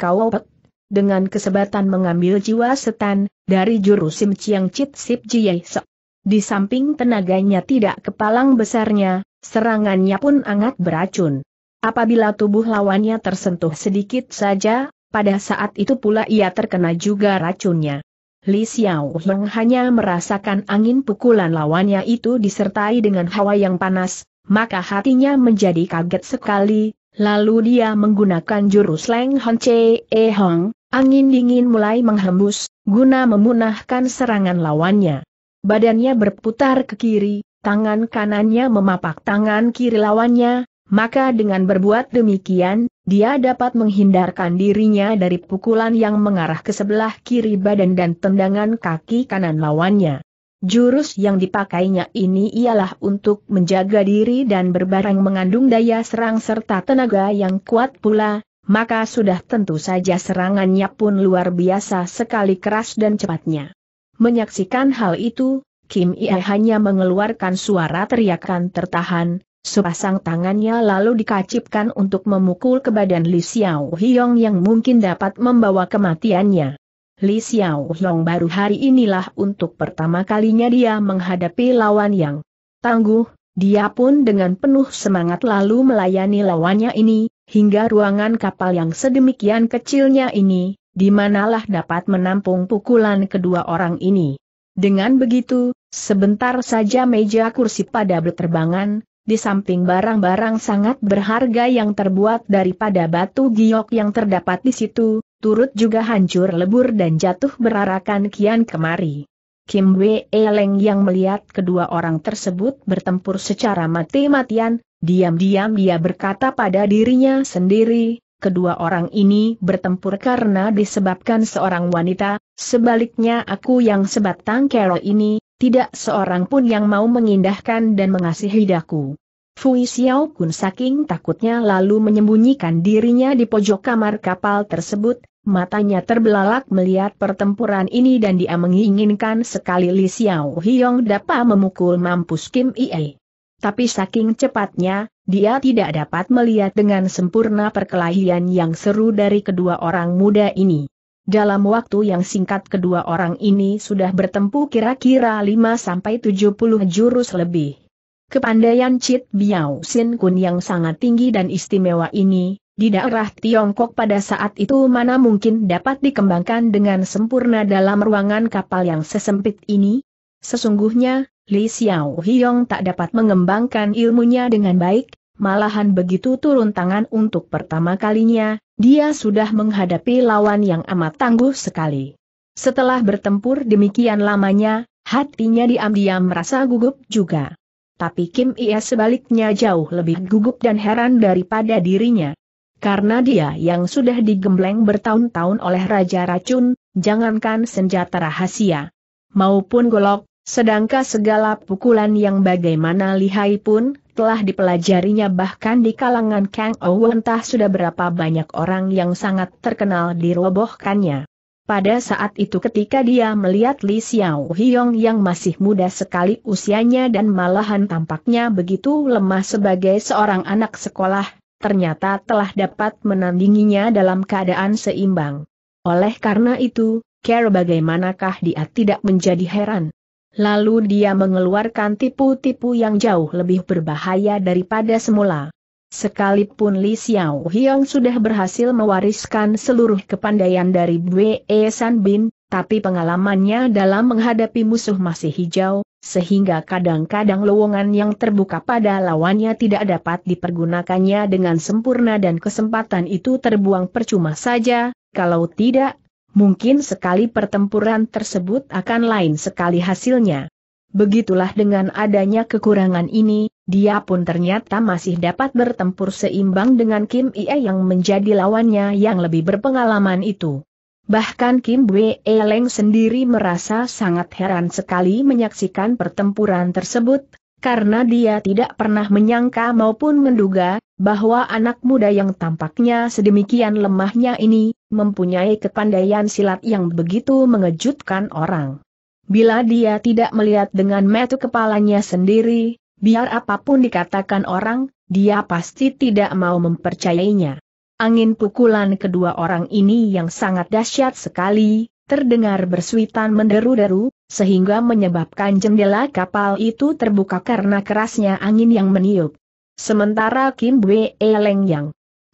Kau Pek. Dengan kesebatan mengambil jiwa setan, dari jurus Sim Chiang Chit Sip Jie Sok. Di samping tenaganya tidak kepalang besarnya, serangannya pun sangat beracun. Apabila tubuh lawannya tersentuh sedikit saja, pada saat itu pula ia terkena juga racunnya. Li Xiao Hiong hanya merasakan angin pukulan lawannya itu disertai dengan hawa yang panas, maka hatinya menjadi kaget sekali, lalu dia menggunakan jurus Leng Hon Che E Hong, angin dingin mulai menghembus, guna memunahkan serangan lawannya. Badannya berputar ke kiri, tangan kanannya memapak tangan kiri lawannya, maka dengan berbuat demikian, dia dapat menghindarkan dirinya dari pukulan yang mengarah ke sebelah kiri badan dan tendangan kaki kanan lawannya. Jurus yang dipakainya ini ialah untuk menjaga diri dan berbarang mengandung daya serang serta tenaga yang kuat pula, maka sudah tentu saja serangannya pun luar biasa sekali keras dan cepatnya. Menyaksikan hal itu, Kim Ie hanya mengeluarkan suara teriakan tertahan. Sepasang tangannya lalu dikacipkan untuk memukul ke badan Li Xiao Hiong yang mungkin dapat membawa kematiannya. Li Xiao Hiong baru hari inilah untuk pertama kalinya dia menghadapi lawan yang tangguh, dia pun dengan penuh semangat lalu melayani lawannya ini, hingga ruangan kapal yang sedemikian kecilnya ini, dimanalah dapat menampung pukulan kedua orang ini. Dengan begitu, sebentar saja meja kursi pada berterbangan. Di samping barang-barang sangat berharga yang terbuat daripada batu giok yang terdapat di situ, turut juga hancur lebur dan jatuh berarakan kian kemari. Kim Bwe Leng yang melihat kedua orang tersebut bertempur secara mati-matian, diam-diam dia berkata pada dirinya sendiri, kedua orang ini bertempur karena disebabkan seorang wanita, sebaliknya aku yang sebatang kero ini, tidak seorang pun yang mau mengindahkan dan mengasihi daku. Fui Xiao Kun saking takutnya lalu menyembunyikan dirinya di pojok kamar kapal tersebut, matanya terbelalak melihat pertempuran ini dan dia menginginkan sekali Li Xiao Hiong dapat memukul mampus Kim Ie. Tapi saking cepatnya, dia tidak dapat melihat dengan sempurna perkelahian yang seru dari kedua orang muda ini. Dalam waktu yang singkat kedua orang ini sudah bertempur kira-kira lima sampai tujuh puluh jurus lebih. Kepandaian Chit Biao Sin Kun yang sangat tinggi dan istimewa ini, di daerah Tiongkok pada saat itu mana mungkin dapat dikembangkan dengan sempurna dalam ruangan kapal yang sesempit ini? Sesungguhnya, Li Xiao Hiong tak dapat mengembangkan ilmunya dengan baik, malahan begitu turun tangan untuk pertama kalinya. Dia sudah menghadapi lawan yang amat tangguh sekali. Setelah bertempur demikian lamanya, hatinya diam-diam merasa gugup juga. Tapi Kim Ie sebaliknya jauh lebih gugup dan heran daripada dirinya. Karena dia yang sudah digembleng bertahun-tahun oleh Raja Racun, jangankan senjata rahasia maupun golok, sedangkan segala pukulan yang bagaimana lihai pun telah dipelajarinya bahkan di kalangan Kang Ou entah sudah berapa banyak orang yang sangat terkenal dirobohkannya. Pada saat itu ketika dia melihat Li Xiao Hiong yang masih muda sekali usianya dan malahan tampaknya begitu lemah sebagai seorang anak sekolah, ternyata telah dapat menandinginya dalam keadaan seimbang. Oleh karena itu, kira bagaimanakah dia tidak menjadi heran? Lalu dia mengeluarkan tipu-tipu yang jauh lebih berbahaya daripada semula. Sekalipun Li Xiao Hiong sudah berhasil mewariskan seluruh kepandaian dari Bwe San Bin, tapi pengalamannya dalam menghadapi musuh masih hijau, sehingga kadang-kadang lowongan yang terbuka pada lawannya tidak dapat dipergunakannya dengan sempurna dan kesempatan itu terbuang percuma saja, kalau tidak mungkin sekali pertempuran tersebut akan lain sekali hasilnya. Begitulah dengan adanya kekurangan ini, dia pun ternyata masih dapat bertempur seimbang dengan Kim Ie yang menjadi lawannya yang lebih berpengalaman itu. Bahkan Kim Bwe Leng sendiri merasa sangat heran sekali menyaksikan pertempuran tersebut, karena dia tidak pernah menyangka maupun menduga, bahwa anak muda yang tampaknya sedemikian lemahnya ini, mempunyai kepandaian silat yang begitu mengejutkan orang. Bila dia tidak melihat dengan mata kepalanya sendiri, biar apapun dikatakan orang, dia pasti tidak mau mempercayainya. Angin pukulan kedua orang ini yang sangat dahsyat sekali, terdengar bersuitan menderu-deru, sehingga menyebabkan jendela kapal itu terbuka karena kerasnya angin yang meniup. Sementara Kim Bwe Leng yang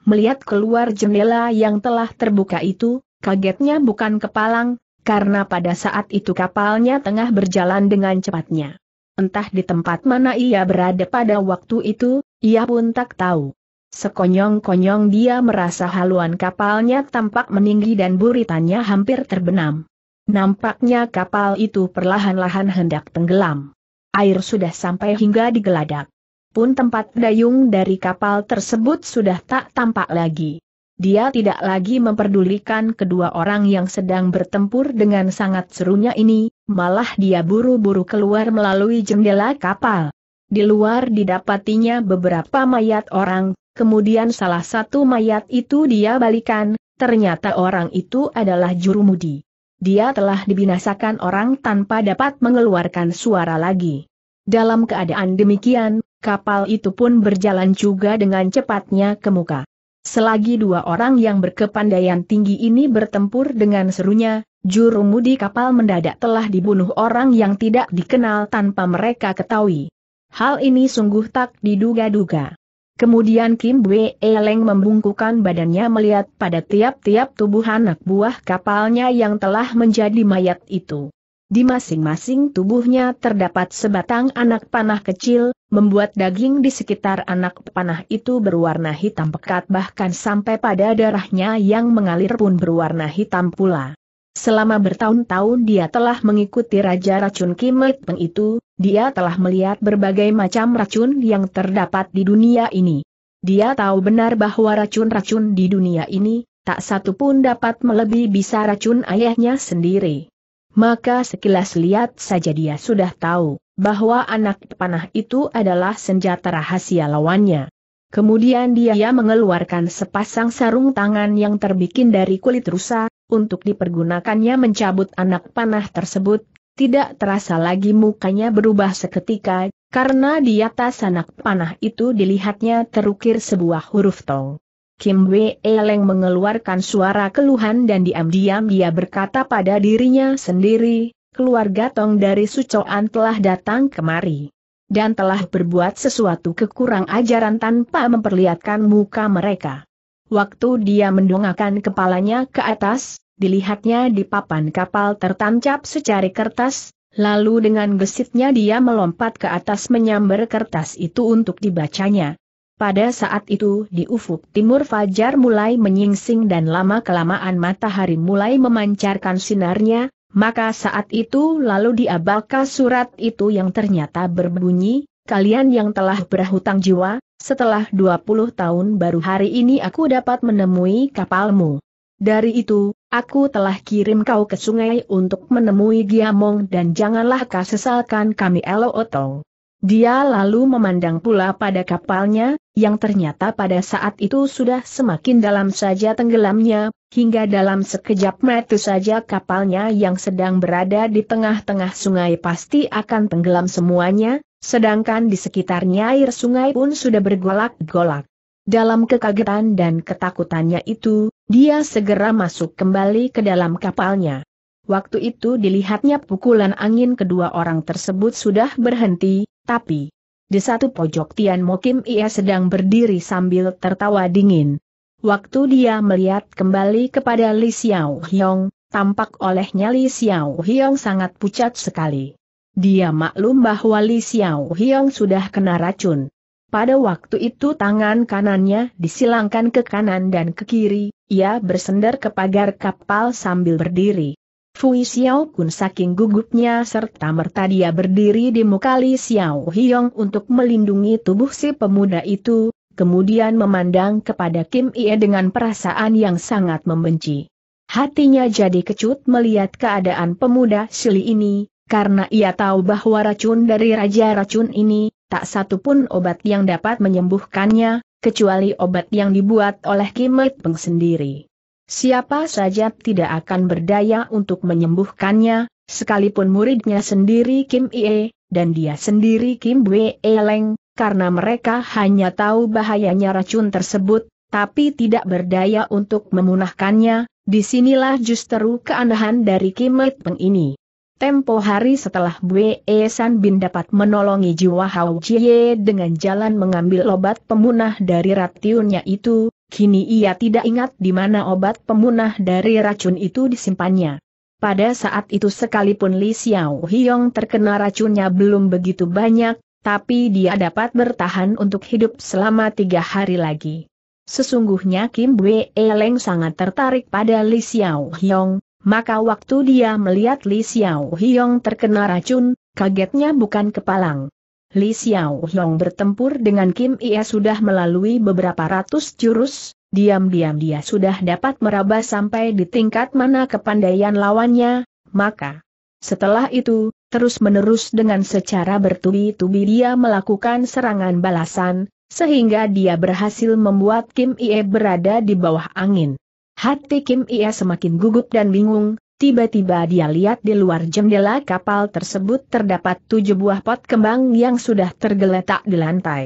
melihat keluar jendela yang telah terbuka itu, kagetnya bukan kepalang, karena pada saat itu kapalnya tengah berjalan dengan cepatnya. Entah di tempat mana ia berada pada waktu itu, ia pun tak tahu. Sekonyong-konyong dia merasa haluan kapalnya tampak meninggi dan buritannya hampir terbenam. Nampaknya kapal itu perlahan-lahan hendak tenggelam. Air sudah sampai hingga di geladak. Pun tempat dayung dari kapal tersebut sudah tak tampak lagi. Dia tidak lagi memperdulikan kedua orang yang sedang bertempur dengan sangat serunya ini, malah dia buru-buru keluar melalui jendela kapal. Di luar didapatinya beberapa mayat orang. Kemudian salah satu mayat itu dia balikan, ternyata orang itu adalah jurumudi. Dia telah dibinasakan orang tanpa dapat mengeluarkan suara lagi. Dalam keadaan demikian, kapal itu pun berjalan juga dengan cepatnya ke muka. Selagi dua orang yang berkepandaian tinggi ini bertempur dengan serunya, jurumudi kapal mendadak telah dibunuh orang yang tidak dikenal tanpa mereka ketahui. Hal ini sungguh tak diduga-duga. Kemudian Kim Bwe Leng membungkukkan badannya melihat pada tiap-tiap tubuh anak buah kapalnya yang telah menjadi mayat itu. Di masing-masing tubuhnya terdapat sebatang anak panah kecil, membuat daging di sekitar anak panah itu berwarna hitam pekat bahkan sampai pada darahnya yang mengalir pun berwarna hitam pula. Selama bertahun-tahun dia telah mengikuti Raja Racun Kim It Peng itu, dia telah melihat berbagai macam racun yang terdapat di dunia ini. Dia tahu benar bahwa racun-racun di dunia ini, tak satu pun dapat melebihi bisa racun ayahnya sendiri. Maka sekilas lihat saja dia sudah tahu, bahwa anak panah itu adalah senjata rahasia lawannya. Kemudian dia mengeluarkan sepasang sarung tangan yang terbikin dari kulit rusa, untuk dipergunakannya mencabut anak panah tersebut. Tidak terasa lagi mukanya berubah seketika, karena di atas anak panah itu dilihatnya terukir sebuah huruf Tong. Kim Wee Leng mengeluarkan suara keluhan dan diam-diam dia berkata pada dirinya sendiri, keluarga Tong dari Sucoan telah datang kemari. Dan telah berbuat sesuatu kekurang ajaran tanpa memperlihatkan muka mereka. Waktu dia mendongakkan kepalanya ke atas, dilihatnya di papan kapal tertancap secari kertas, lalu dengan gesitnya dia melompat ke atas menyambar kertas itu untuk dibacanya. Pada saat itu di ufuk timur fajar mulai menyingsing dan lama-kelamaan matahari mulai memancarkan sinarnya, maka saat itu lalu diabalkan surat itu yang ternyata berbunyi, kalian yang telah berhutang jiwa, setelah dua puluh tahun baru hari ini aku dapat menemui kapalmu. Dari itu, aku telah kirim kau ke sungai untuk menemui Giamong dan janganlah kau sesalkan kami Elootong. Dia lalu memandang pula pada kapalnya, yang ternyata pada saat itu sudah semakin dalam saja tenggelamnya, hingga dalam sekejap mata saja kapalnya yang sedang berada di tengah-tengah sungai pasti akan tenggelam semuanya, sedangkan di sekitarnya air sungai pun sudah bergolak-golak. Dalam kekagetan dan ketakutannya itu, dia segera masuk kembali ke dalam kapalnya. Waktu itu dilihatnya pukulan angin kedua orang tersebut sudah berhenti, tapi di satu pojok Tian Mo Kim Ie sedang berdiri sambil tertawa dingin. Waktu dia melihat kembali kepada Li Xiao Hiong, tampak olehnya Li Xiao Hiong sangat pucat sekali. Dia maklum bahwa Li Xiao Hiong sudah kena racun. Pada waktu itu tangan kanannya disilangkan ke kanan dan ke kiri, ia bersandar ke pagar kapal sambil berdiri. Fui Xiao Kun saking gugupnya serta merta dia berdiri di muka Li Xiao Hiong untuk melindungi tubuh si pemuda itu, kemudian memandang kepada Kim Ie dengan perasaan yang sangat membenci. Hatinya jadi kecut melihat keadaan pemuda Sili ini, karena ia tahu bahwa racun dari Raja Racun ini, tak satu pun obat yang dapat menyembuhkannya, kecuali obat yang dibuat oleh Kim It Peng sendiri. Siapa saja tidak akan berdaya untuk menyembuhkannya, sekalipun muridnya sendiri Kim Ie, dan dia sendiri Kim Bwe Leng, karena mereka hanya tahu bahayanya racun tersebut, tapi tidak berdaya untuk memunahkannya. Disinilah justru keanehan dari Kim It Peng ini. Tempo hari setelah Bwe San Bin dapat menolongi jiwa Hao Jie dengan jalan mengambil obat pemunah dari racunnya itu, kini ia tidak ingat di mana obat pemunah dari racun itu disimpannya. Pada saat itu sekalipun Li Xiao Hiong terkena racunnya belum begitu banyak, tapi dia dapat bertahan untuk hidup selama tiga hari lagi. Sesungguhnya Kim Bwe Leng sangat tertarik pada Li Xiao Hiong, maka waktu dia melihat Li Xiao Hiong terkena racun, kagetnya bukan kepalang. Li Xiao Hiong bertempur dengan Kim Ie sudah melalui beberapa ratus jurus, diam-diam dia sudah dapat meraba sampai di tingkat mana kepandaian lawannya, maka setelah itu, terus-menerus dengan secara bertubi-tubi dia melakukan serangan balasan, sehingga dia berhasil membuat Kim Ie berada di bawah angin. Hati Kim Ie semakin gugup dan bingung, tiba-tiba dia lihat di luar jendela kapal tersebut terdapat tujuh buah pot kembang yang sudah tergeletak di lantai.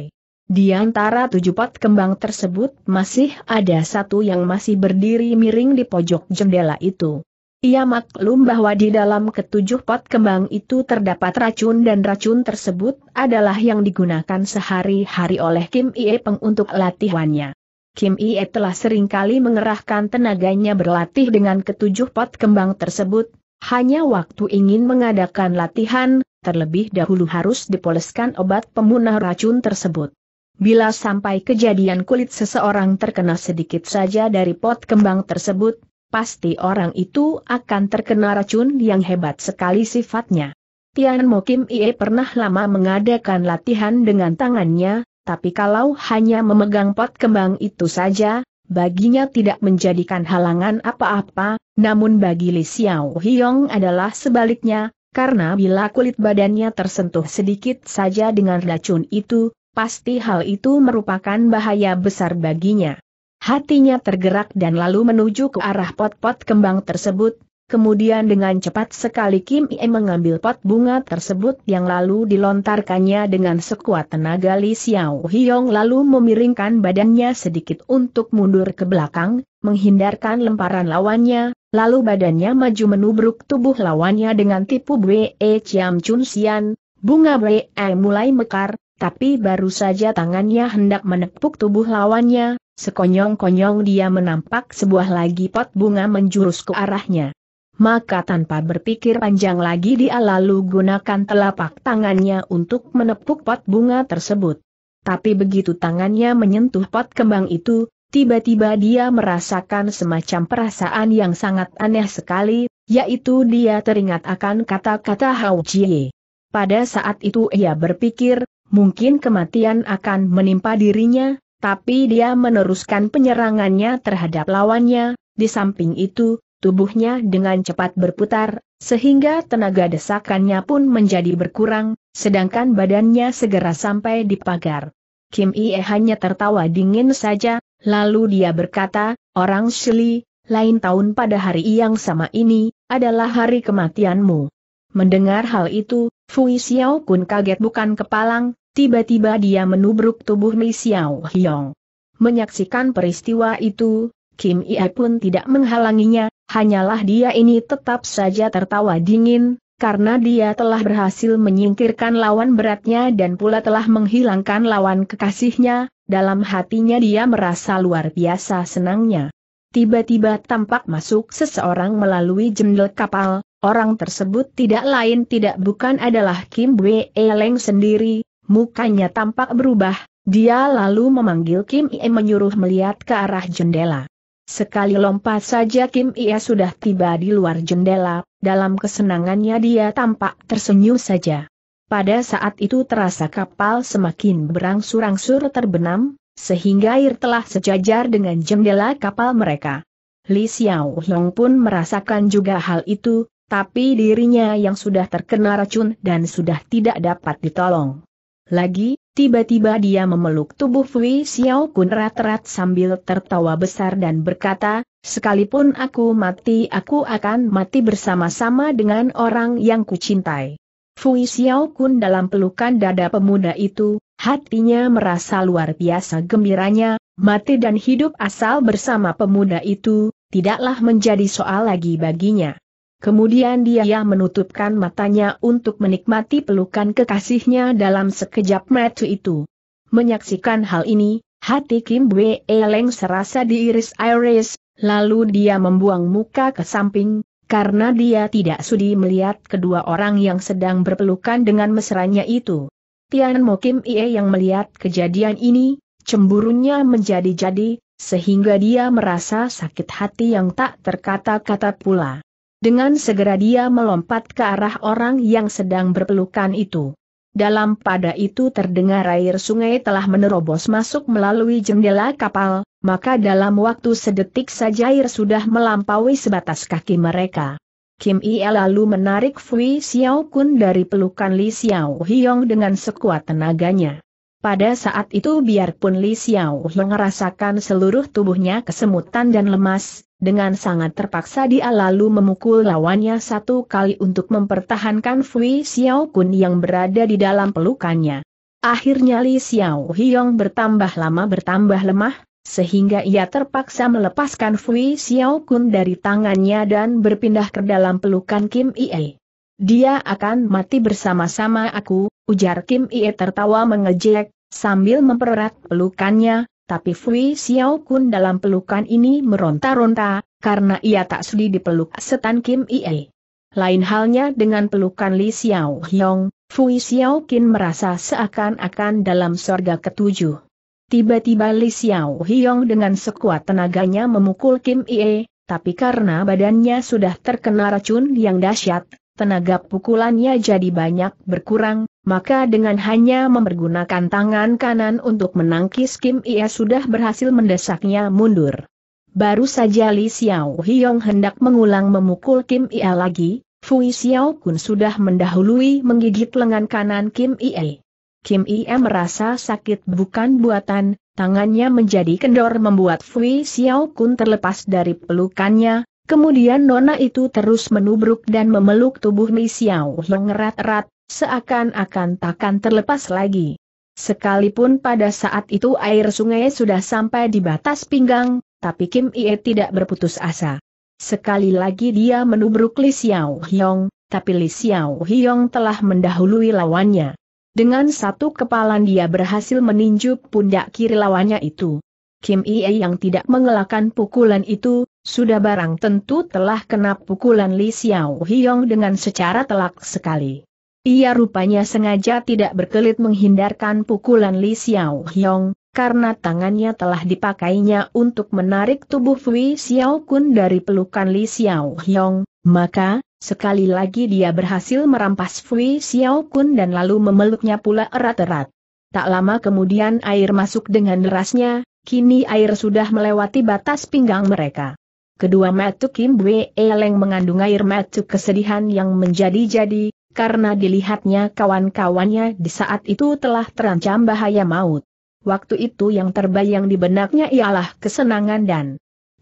Di antara tujuh pot kembang tersebut masih ada satu yang masih berdiri miring di pojok jendela itu. Ia maklum bahwa di dalam ketujuh pot kembang itu terdapat racun dan racun tersebut adalah yang digunakan sehari-hari oleh Kim Ie Peng untuk latihannya. Kim Ie telah seringkali mengerahkan tenaganya berlatih dengan ketujuh pot kembang tersebut, hanya waktu ingin mengadakan latihan, terlebih dahulu harus dipoleskan obat pemunah racun tersebut. Bila sampai kejadian kulit seseorang terkena sedikit saja dari pot kembang tersebut, pasti orang itu akan terkena racun yang hebat sekali sifatnya. Tian Mo Kim Ie pernah lama mengadakan latihan dengan tangannya, tapi kalau hanya memegang pot kembang itu saja, baginya tidak menjadikan halangan apa-apa, namun bagi Li Xiao Hiong adalah sebaliknya, karena bila kulit badannya tersentuh sedikit saja dengan racun itu, pasti hal itu merupakan bahaya besar baginya. Hatinya tergerak dan lalu menuju ke arah pot-pot kembang tersebut, kemudian dengan cepat sekali Kim Ie mengambil pot bunga tersebut yang lalu dilontarkannya dengan sekuat tenaga. Li Xiao Hiong lalu memiringkan badannya sedikit untuk mundur ke belakang, menghindarkan lemparan lawannya, lalu badannya maju menubruk tubuh lawannya dengan tipu Bwe Ciam Chun Sian. Bunga Bwe mulai mekar, tapi baru saja tangannya hendak menepuk tubuh lawannya, sekonyong-konyong dia menampak sebuah lagi pot bunga menjurus ke arahnya. Maka tanpa berpikir panjang lagi dia lalu gunakan telapak tangannya untuk menepuk pot bunga tersebut. Tapi begitu tangannya menyentuh pot kembang itu, tiba-tiba dia merasakan semacam perasaan yang sangat aneh sekali, yaitu dia teringat akan kata-kata Hao Jie. Pada saat itu ia berpikir, mungkin kematian akan menimpa dirinya. Tapi dia meneruskan penyerangannya terhadap lawannya, di samping itu, tubuhnya dengan cepat berputar, sehingga tenaga desakannya pun menjadi berkurang, sedangkan badannya segera sampai di pagar. Kim Ie hanya tertawa dingin saja, lalu dia berkata, "Orang Shili, lain tahun pada hari yang sama ini, adalah hari kematianmu." Mendengar hal itu, Fui Xiao Kun kaget bukan kepalang. Tiba-tiba dia menubruk tubuh Li Xiao Hiong. Menyaksikan peristiwa itu, Kim Ie pun tidak menghalanginya, hanyalah dia ini tetap saja tertawa dingin, karena dia telah berhasil menyingkirkan lawan beratnya dan pula telah menghilangkan lawan kekasihnya, dalam hatinya dia merasa luar biasa senangnya. Tiba-tiba tampak masuk seseorang melalui jendela kapal, orang tersebut tidak lain tidak bukan adalah Kim Bwe Leng sendiri. Mukanya tampak berubah, dia lalu memanggil Kim Ie menyuruh melihat ke arah jendela. Sekali lompat saja Kim Ie sudah tiba di luar jendela, dalam kesenangannya dia tampak tersenyum saja. Pada saat itu terasa kapal semakin berangsur-angsur terbenam, sehingga air telah sejajar dengan jendela kapal mereka. Li Xiao Hiong pun merasakan juga hal itu, tapi dirinya yang sudah terkena racun dan sudah tidak dapat ditolong. Lagi, Tiba-tiba dia memeluk tubuh Fui Xiao Kun erat-erat sambil tertawa besar dan berkata, "Sekalipun aku mati, aku akan mati bersama-sama dengan orang yang kucintai." Fui Xiao Kun dalam pelukan dada pemuda itu, hatinya merasa luar biasa gembiranya, mati dan hidup asal bersama pemuda itu, tidaklah menjadi soal lagi baginya. Kemudian dia menutupkan matanya untuk menikmati pelukan kekasihnya dalam sekejap mata itu. Menyaksikan hal ini, hati Kim Bwe Leng serasa diiris-iris, lalu dia membuang muka ke samping, karena dia tidak sudi melihat kedua orang yang sedang berpelukan dengan mesranya itu. Tian Mo Kim Ie yang melihat kejadian ini, cemburunya menjadi-jadi, sehingga dia merasa sakit hati yang tak terkata-kata pula. Dengan segera dia melompat ke arah orang yang sedang berpelukan itu. Dalam pada itu terdengar air sungai telah menerobos masuk melalui jendela kapal, maka dalam waktu sedetik saja air sudah melampaui sebatas kaki mereka. Kim Ie lalu menarik Fui Xiao Kun dari pelukan Li Xiao Hiong dengan sekuat tenaganya. Pada saat itu biarpun Li Xiao Hiong merasakan seluruh tubuhnya kesemutan dan lemas, dengan sangat terpaksa dia lalu memukul lawannya satu kali untuk mempertahankan Fui Xiao Kun yang berada di dalam pelukannya. Akhirnya Li Xiao Hiong bertambah lama bertambah lemah, sehingga ia terpaksa melepaskan Fui Xiao Kun dari tangannya dan berpindah ke dalam pelukan Kim Ie. "Dia akan mati bersama-sama aku," ujar Kim Ie tertawa mengejek, sambil mempererat pelukannya. Tapi Fui Xiao Kun dalam pelukan ini meronta-ronta, karena ia tak sudi dipeluk setan Kim Ie. Lain halnya dengan pelukan Li Xiao Hiong, Fui Xiao Kun merasa seakan-akan dalam sorga ketujuh. Tiba-tiba Li Xiao Hiong dengan sekuat tenaganya memukul Kim Ie, tapi karena badannya sudah terkena racun yang dahsyat, tenaga pukulannya jadi banyak berkurang. Maka dengan hanya mempergunakan tangan kanan untuk menangkis Kim Ie sudah berhasil mendesaknya mundur. Baru saja Li Xiao Hiong hendak mengulang memukul Kim Ie lagi, Fui Xiao Kun sudah mendahului menggigit lengan kanan Kim Ie. Kim Ie merasa sakit bukan buatan, tangannya menjadi kendor membuat Fui Xiao Kun terlepas dari pelukannya. Kemudian nona itu terus menubruk dan memeluk tubuh Li Xiao Hiong erat-erat, seakan-akan takkan terlepas lagi. Sekalipun pada saat itu air sungai sudah sampai di batas pinggang, tapi Kim Ie tidak berputus asa. Sekali lagi dia menubruk Li Xiao Hiong, tapi Li Xiao Hiong telah mendahului lawannya. Dengan satu kepalan dia berhasil meninju pundak kiri lawannya itu. Kim Ie yang tidak mengelakkan pukulan itu, sudah barang tentu telah kena pukulan Li Xiao Hiong dengan secara telak sekali. Ia rupanya sengaja tidak berkelit menghindarkan pukulan Li Xiao Hiong, karena tangannya telah dipakainya untuk menarik tubuh Fui Xiao Kun dari pelukan Li Xiao Hiong, maka, sekali lagi dia berhasil merampas Fui Xiao Kun dan lalu memeluknya pula erat-erat. Tak lama kemudian air masuk dengan derasnya, kini air sudah melewati batas pinggang mereka. Kedua mata Kim Bwe Leng mengandung air mata kesedihan yang menjadi-jadi, karena dilihatnya kawan-kawannya di saat itu telah terancam bahaya maut. Waktu itu yang terbayang di benaknya ialah kesenangan dan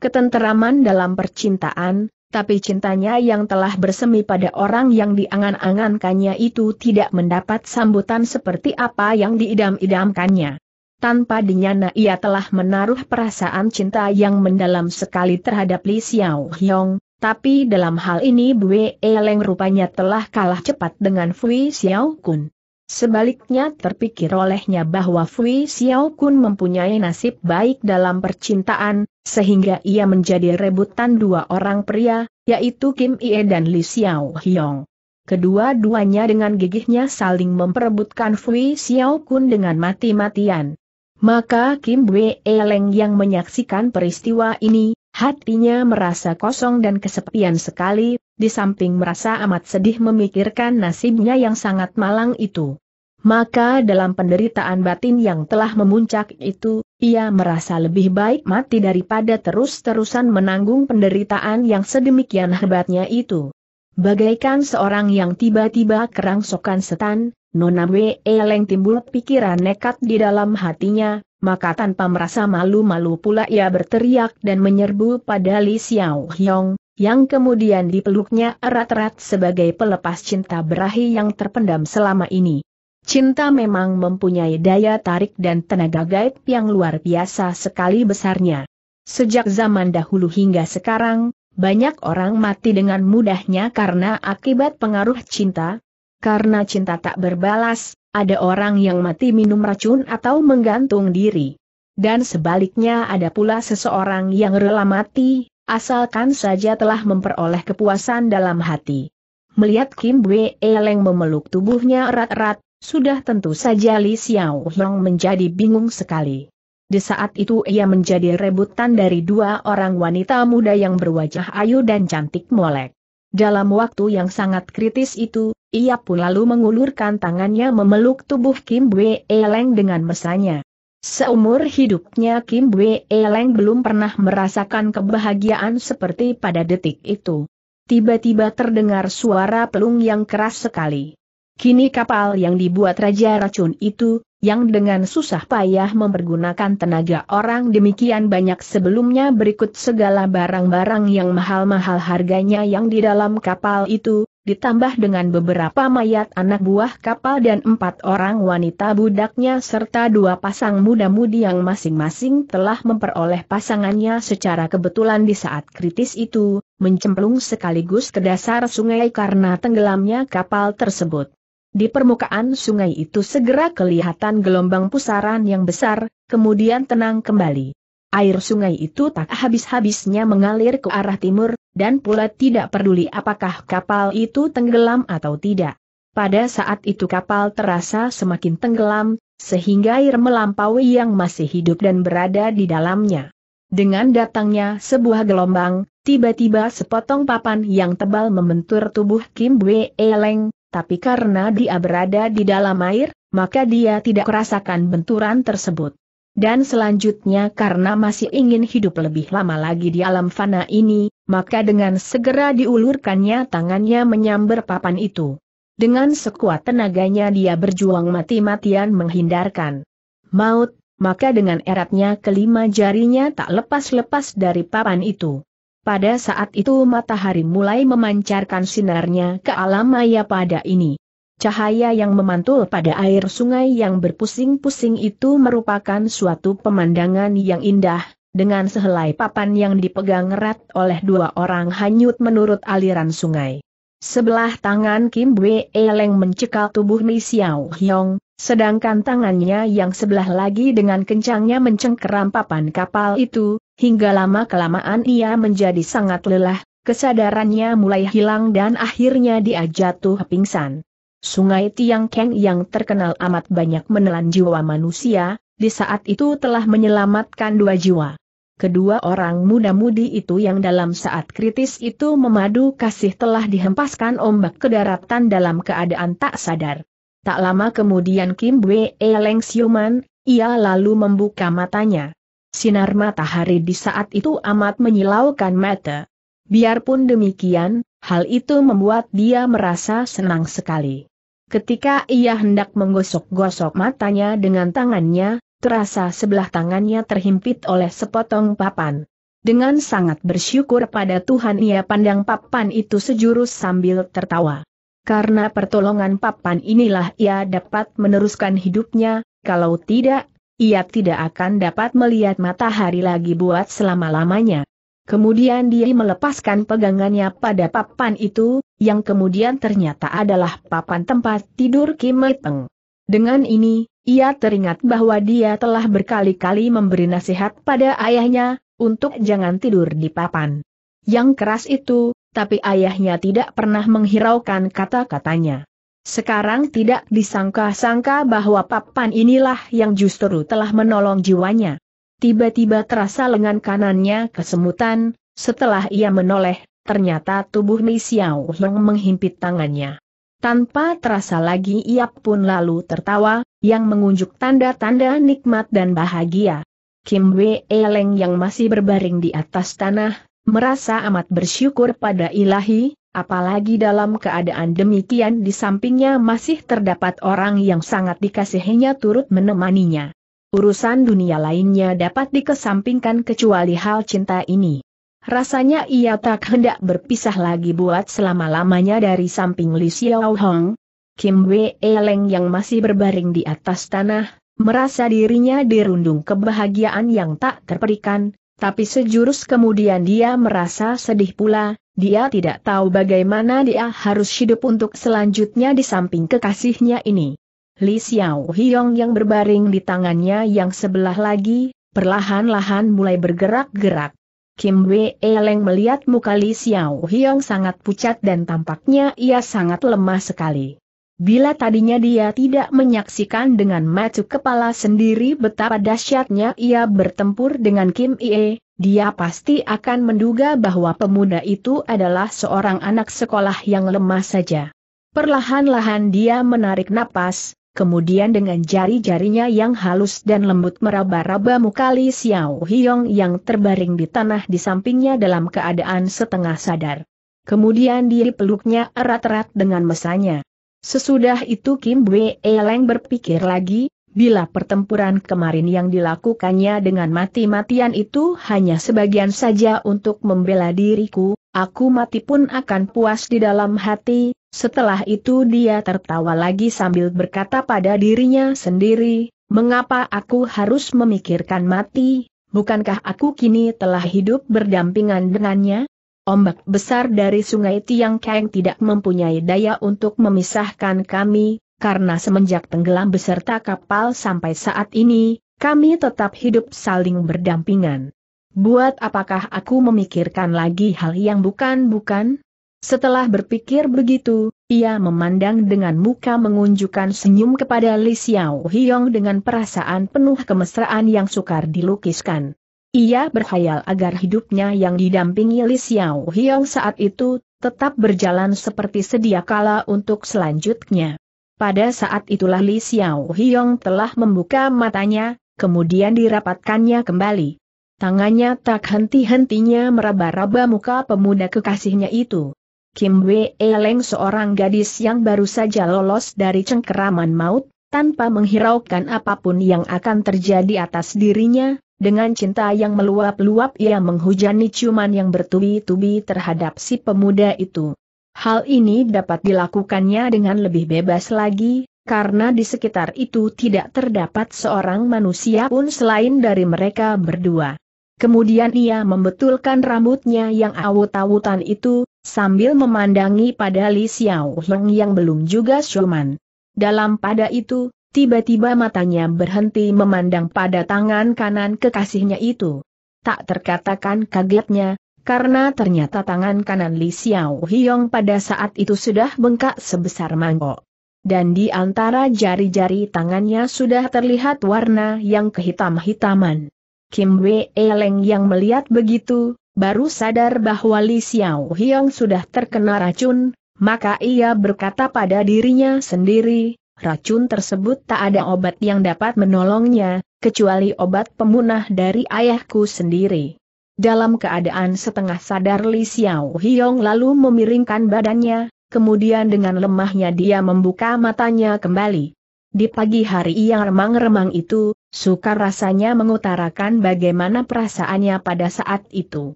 ketenteraman dalam percintaan, tapi cintanya yang telah bersemi pada orang yang diangan-angankannya itu tidak mendapat sambutan seperti apa yang diidam-idamkannya. Tanpa dinyana ia telah menaruh perasaan cinta yang mendalam sekali terhadap Li Xiao Hiong. Tapi dalam hal ini Bwe Leng rupanya telah kalah cepat dengan Fui Xiao Kun. Sebaliknya terpikir olehnya bahwa Fui Xiao Kun mempunyai nasib baik dalam percintaan, sehingga ia menjadi rebutan dua orang pria, yaitu Kim Ie dan Li Xiao Hiong. Kedua-duanya dengan gigihnya saling memperebutkan Fui Xiao Kun dengan mati-matian. Maka Kim Bwe Leng yang menyaksikan peristiwa ini, hatinya merasa kosong dan kesepian sekali, di samping merasa amat sedih memikirkan nasibnya yang sangat malang itu. Maka dalam penderitaan batin yang telah memuncak itu, ia merasa lebih baik mati daripada terus-terusan menanggung penderitaan yang sedemikian hebatnya itu. Bagaikan seorang yang tiba-tiba kerangsokan setan, Nona Bwe Leng timbul pikiran nekat di dalam hatinya, maka tanpa merasa malu-malu pula ia berteriak dan menyerbu pada Li Xiao Hiong, yang kemudian dipeluknya erat-erat sebagai pelepas cinta berahi yang terpendam selama ini. Cinta memang mempunyai daya tarik dan tenaga gaib yang luar biasa sekali besarnya. Sejak zaman dahulu hingga sekarang, banyak orang mati dengan mudahnya karena akibat pengaruh cinta. Karena cinta tak berbalas, ada orang yang mati minum racun atau menggantung diri. Dan sebaliknya ada pula seseorang yang rela mati, asalkan saja telah memperoleh kepuasan dalam hati. Melihat Kim Wee Leng memeluk tubuhnya erat-erat, sudah tentu saja Li Xiao Hiong menjadi bingung sekali. Di saat itu ia menjadi rebutan dari dua orang wanita muda yang berwajah ayu dan cantik molek. Dalam waktu yang sangat kritis itu, ia pun lalu mengulurkan tangannya memeluk tubuh Kim Wee Leng dengan mesranya. Seumur hidupnya Kim Wee Leng belum pernah merasakan kebahagiaan seperti pada detik itu. Tiba-tiba terdengar suara pelung yang keras sekali. Kini kapal yang dibuat Raja Racun itu, yang dengan susah payah mempergunakan tenaga orang demikian banyak sebelumnya berikut segala barang-barang yang mahal-mahal harganya yang di dalam kapal itu, ditambah dengan beberapa mayat anak buah kapal dan empat orang wanita budaknya serta dua pasang muda-mudi yang masing-masing telah memperoleh pasangannya secara kebetulan di saat kritis itu, mencemplung sekaligus ke dasar sungai karena tenggelamnya kapal tersebut. Di permukaan sungai itu segera kelihatan gelombang pusaran yang besar, kemudian tenang kembali. Air sungai itu tak habis-habisnya mengalir ke arah timur, dan pula tidak peduli apakah kapal itu tenggelam atau tidak. Pada saat itu kapal terasa semakin tenggelam, sehingga air melampaui yang masih hidup dan berada di dalamnya. Dengan datangnya sebuah gelombang, tiba-tiba sepotong papan yang tebal membentur tubuh Kim Wee Leng. Tapi karena dia berada di dalam air, maka dia tidak merasakan benturan tersebut. Dan selanjutnya karena masih ingin hidup lebih lama lagi di alam fana ini, maka dengan segera diulurkannya tangannya menyambar papan itu. Dengan sekuat tenaganya dia berjuang mati-matian menghindarkan maut, maka dengan eratnya kelima jarinya tak lepas-lepas dari papan itu. Pada saat itu matahari mulai memancarkan sinarnya ke alam maya pada ini. Cahaya yang memantul pada air sungai yang berpusing-pusing itu merupakan suatu pemandangan yang indah, dengan sehelai papan yang dipegang erat oleh dua orang hanyut menurut aliran sungai. Sebelah tangan Kim Wee Leng mencekal tubuh Li Xiao Hiong, sedangkan tangannya yang sebelah lagi dengan kencangnya mencengkeram papan kapal itu. Hingga lama-kelamaan ia menjadi sangat lelah, kesadarannya mulai hilang dan akhirnya dia jatuh pingsan. Sungai Tiang Kang yang terkenal amat banyak menelan jiwa manusia, di saat itu telah menyelamatkan dua jiwa. Kedua orang muda-mudi itu yang dalam saat kritis itu memadu kasih telah dihempaskan ombak ke daratan dalam keadaan tak sadar. Tak lama kemudian Kim Wee Leng siuman, ia lalu membuka matanya. Sinar matahari di saat itu amat menyilaukan mata. Biarpun demikian, hal itu membuat dia merasa senang sekali. Ketika ia hendak menggosok-gosok matanya dengan tangannya, terasa sebelah tangannya terhimpit oleh sepotong papan. Dengan sangat bersyukur pada Tuhan ia pandang papan itu sejurus sambil tertawa. Karena pertolongan papan inilah ia dapat meneruskan hidupnya, kalau tidak, ia tidak akan dapat melihat matahari lagi buat selama-lamanya. Kemudian dia melepaskan pegangannya pada papan itu, yang kemudian ternyata adalah papan tempat tidur Kim It Peng. Dengan ini, ia teringat bahwa dia telah berkali-kali memberi nasihat pada ayahnya, untuk jangan tidur di papan yang keras itu, tapi ayahnya tidak pernah menghiraukan kata-katanya. Sekarang tidak disangka-sangka bahwa papan inilah yang justru telah menolong jiwanya. Tiba-tiba terasa lengan kanannya kesemutan, setelah ia menoleh, ternyata tubuh Li Xiao Hiong menghimpit tangannya. Tanpa terasa lagi ia pun lalu tertawa, yang mengunjuk tanda-tanda nikmat dan bahagia. Kim Wee Leng yang masih berbaring di atas tanah, merasa amat bersyukur pada ilahi, Apalagi dalam keadaan demikian di sampingnya masih terdapat orang yang sangat dikasihinya turut menemaninya. Urusan dunia lainnya dapat dikesampingkan kecuali hal cinta ini. Rasanya ia tak hendak berpisah lagi buat selama-lamanya dari samping Li Xiao Hiong. Kim Wee Leng yang masih berbaring di atas tanah, merasa dirinya dirundung kebahagiaan yang tak terperikan, tapi sejurus kemudian dia merasa sedih pula. Dia tidak tahu bagaimana dia harus hidup untuk selanjutnya di samping kekasihnya ini. Li Xiao Hiong yang berbaring di tangannya yang sebelah lagi, perlahan-lahan mulai bergerak-gerak. Kim Wee Leng melihat muka Li Xiao Hiong sangat pucat dan tampaknya ia sangat lemah sekali. Bila tadinya dia tidak menyaksikan dengan mata kepala sendiri betapa dahsyatnya ia bertempur dengan Kim Ie, dia pasti akan menduga bahwa pemuda itu adalah seorang anak sekolah yang lemah saja. Perlahan-lahan dia menarik napas, kemudian dengan jari-jarinya yang halus dan lembut meraba-raba muka Li Xiao Hiong yang terbaring di tanah di sampingnya dalam keadaan setengah sadar. Kemudian dia peluknya erat-erat dengan mesranya. Sesudah itu Kim Wee Leng berpikir lagi, bila pertempuran kemarin yang dilakukannya dengan mati-matian itu hanya sebagian saja untuk membela diriku, aku mati pun akan puas di dalam hati. Setelah itu dia tertawa lagi sambil berkata pada dirinya sendiri, mengapa aku harus memikirkan mati, bukankah aku kini telah hidup berdampingan dengannya? Ombak besar dari sungai Tiang Kang tidak mempunyai daya untuk memisahkan kami, karena semenjak tenggelam beserta kapal sampai saat ini, kami tetap hidup saling berdampingan. Buat apakah aku memikirkan lagi hal yang bukan-bukan? Setelah berpikir begitu, ia memandang dengan muka mengunjukkan senyum kepada Li Xiao Hiong dengan perasaan penuh kemesraan yang sukar dilukiskan. Ia berkhayal agar hidupnya yang didampingi Li Xiao Hiong saat itu tetap berjalan seperti sedia kala untuk selanjutnya. Pada saat itulah Li Xiao Hiong telah membuka matanya, kemudian dirapatkannya kembali. Tangannya tak henti-hentinya meraba-raba muka pemuda kekasihnya itu. Kim Wee Leng seorang gadis yang baru saja lolos dari cengkeraman maut, tanpa menghiraukan apapun yang akan terjadi atas dirinya, dengan cinta yang meluap-luap ia menghujani ciuman yang bertubi-tubi terhadap si pemuda itu. Hal ini dapat dilakukannya dengan lebih bebas lagi, karena di sekitar itu tidak terdapat seorang manusia pun selain dari mereka berdua. Kemudian ia membetulkan rambutnya yang awut-awutan itu, sambil memandangi pada Li Xiao Hiong yang belum juga ciuman. Dalam pada itu, tiba-tiba matanya berhenti memandang pada tangan kanan kekasihnya itu. Tak terkatakan kagetnya, karena ternyata tangan kanan Li Xiao Hiong pada saat itu sudah bengkak sebesar mangkok. Dan di antara jari-jari tangannya sudah terlihat warna yang kehitam-hitaman. Kim Wee Leng yang melihat begitu, baru sadar bahwa Li Xiao Hiong sudah terkena racun, maka ia berkata pada dirinya sendiri, racun tersebut tak ada obat yang dapat menolongnya, kecuali obat pemunah dari ayahku sendiri. Dalam keadaan setengah sadar Li Xiao Hiong lalu memiringkan badannya, kemudian dengan lemahnya dia membuka matanya kembali. Di pagi hari yang remang-remang itu, sukar rasanya mengutarakan bagaimana perasaannya pada saat itu.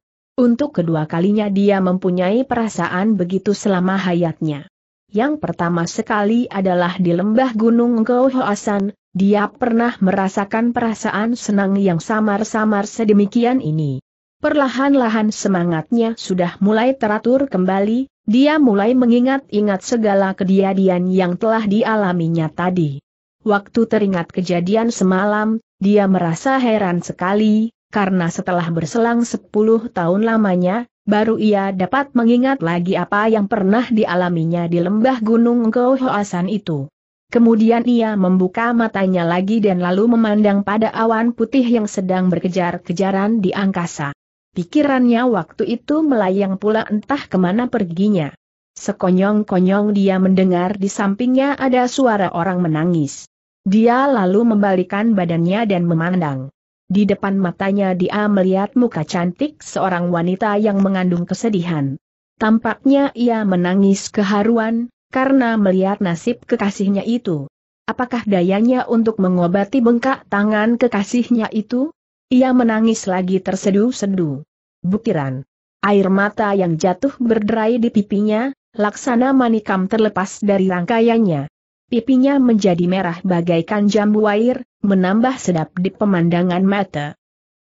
Untuk kedua kalinya dia mempunyai perasaan begitu selama hayatnya. Yang pertama sekali adalah di lembah gunung Gohasan, dia pernah merasakan perasaan senang yang samar-samar sedemikian ini. Perlahan-lahan semangatnya sudah mulai teratur kembali, dia mulai mengingat-ingat segala kejadian yang telah dialaminya tadi. Waktu teringat kejadian semalam, dia merasa heran sekali. Karena setelah berselang sepuluh tahun lamanya, baru ia dapat mengingat lagi apa yang pernah dialaminya di lembah gunung Gohasan itu. Kemudian ia membuka matanya lagi dan lalu memandang pada awan putih yang sedang berkejar-kejaran di angkasa. Pikirannya waktu itu melayang pula entah kemana perginya. Sekonyong-konyong dia mendengar di sampingnya ada suara orang menangis. Dia lalu membalikkan badannya dan memandang. Di depan matanya dia melihat muka cantik seorang wanita yang mengandung kesedihan. Tampaknya ia menangis keharuan, karena melihat nasib kekasihnya itu. Apakah dayanya untuk mengobati bengkak tangan kekasihnya itu? Ia menangis lagi terseduh-seduh. Butiran air mata yang jatuh berderai di pipinya, laksana manikam terlepas dari rangkaiannya. Pipinya menjadi merah bagaikan jambu air, menambah sedap di pemandangan mata.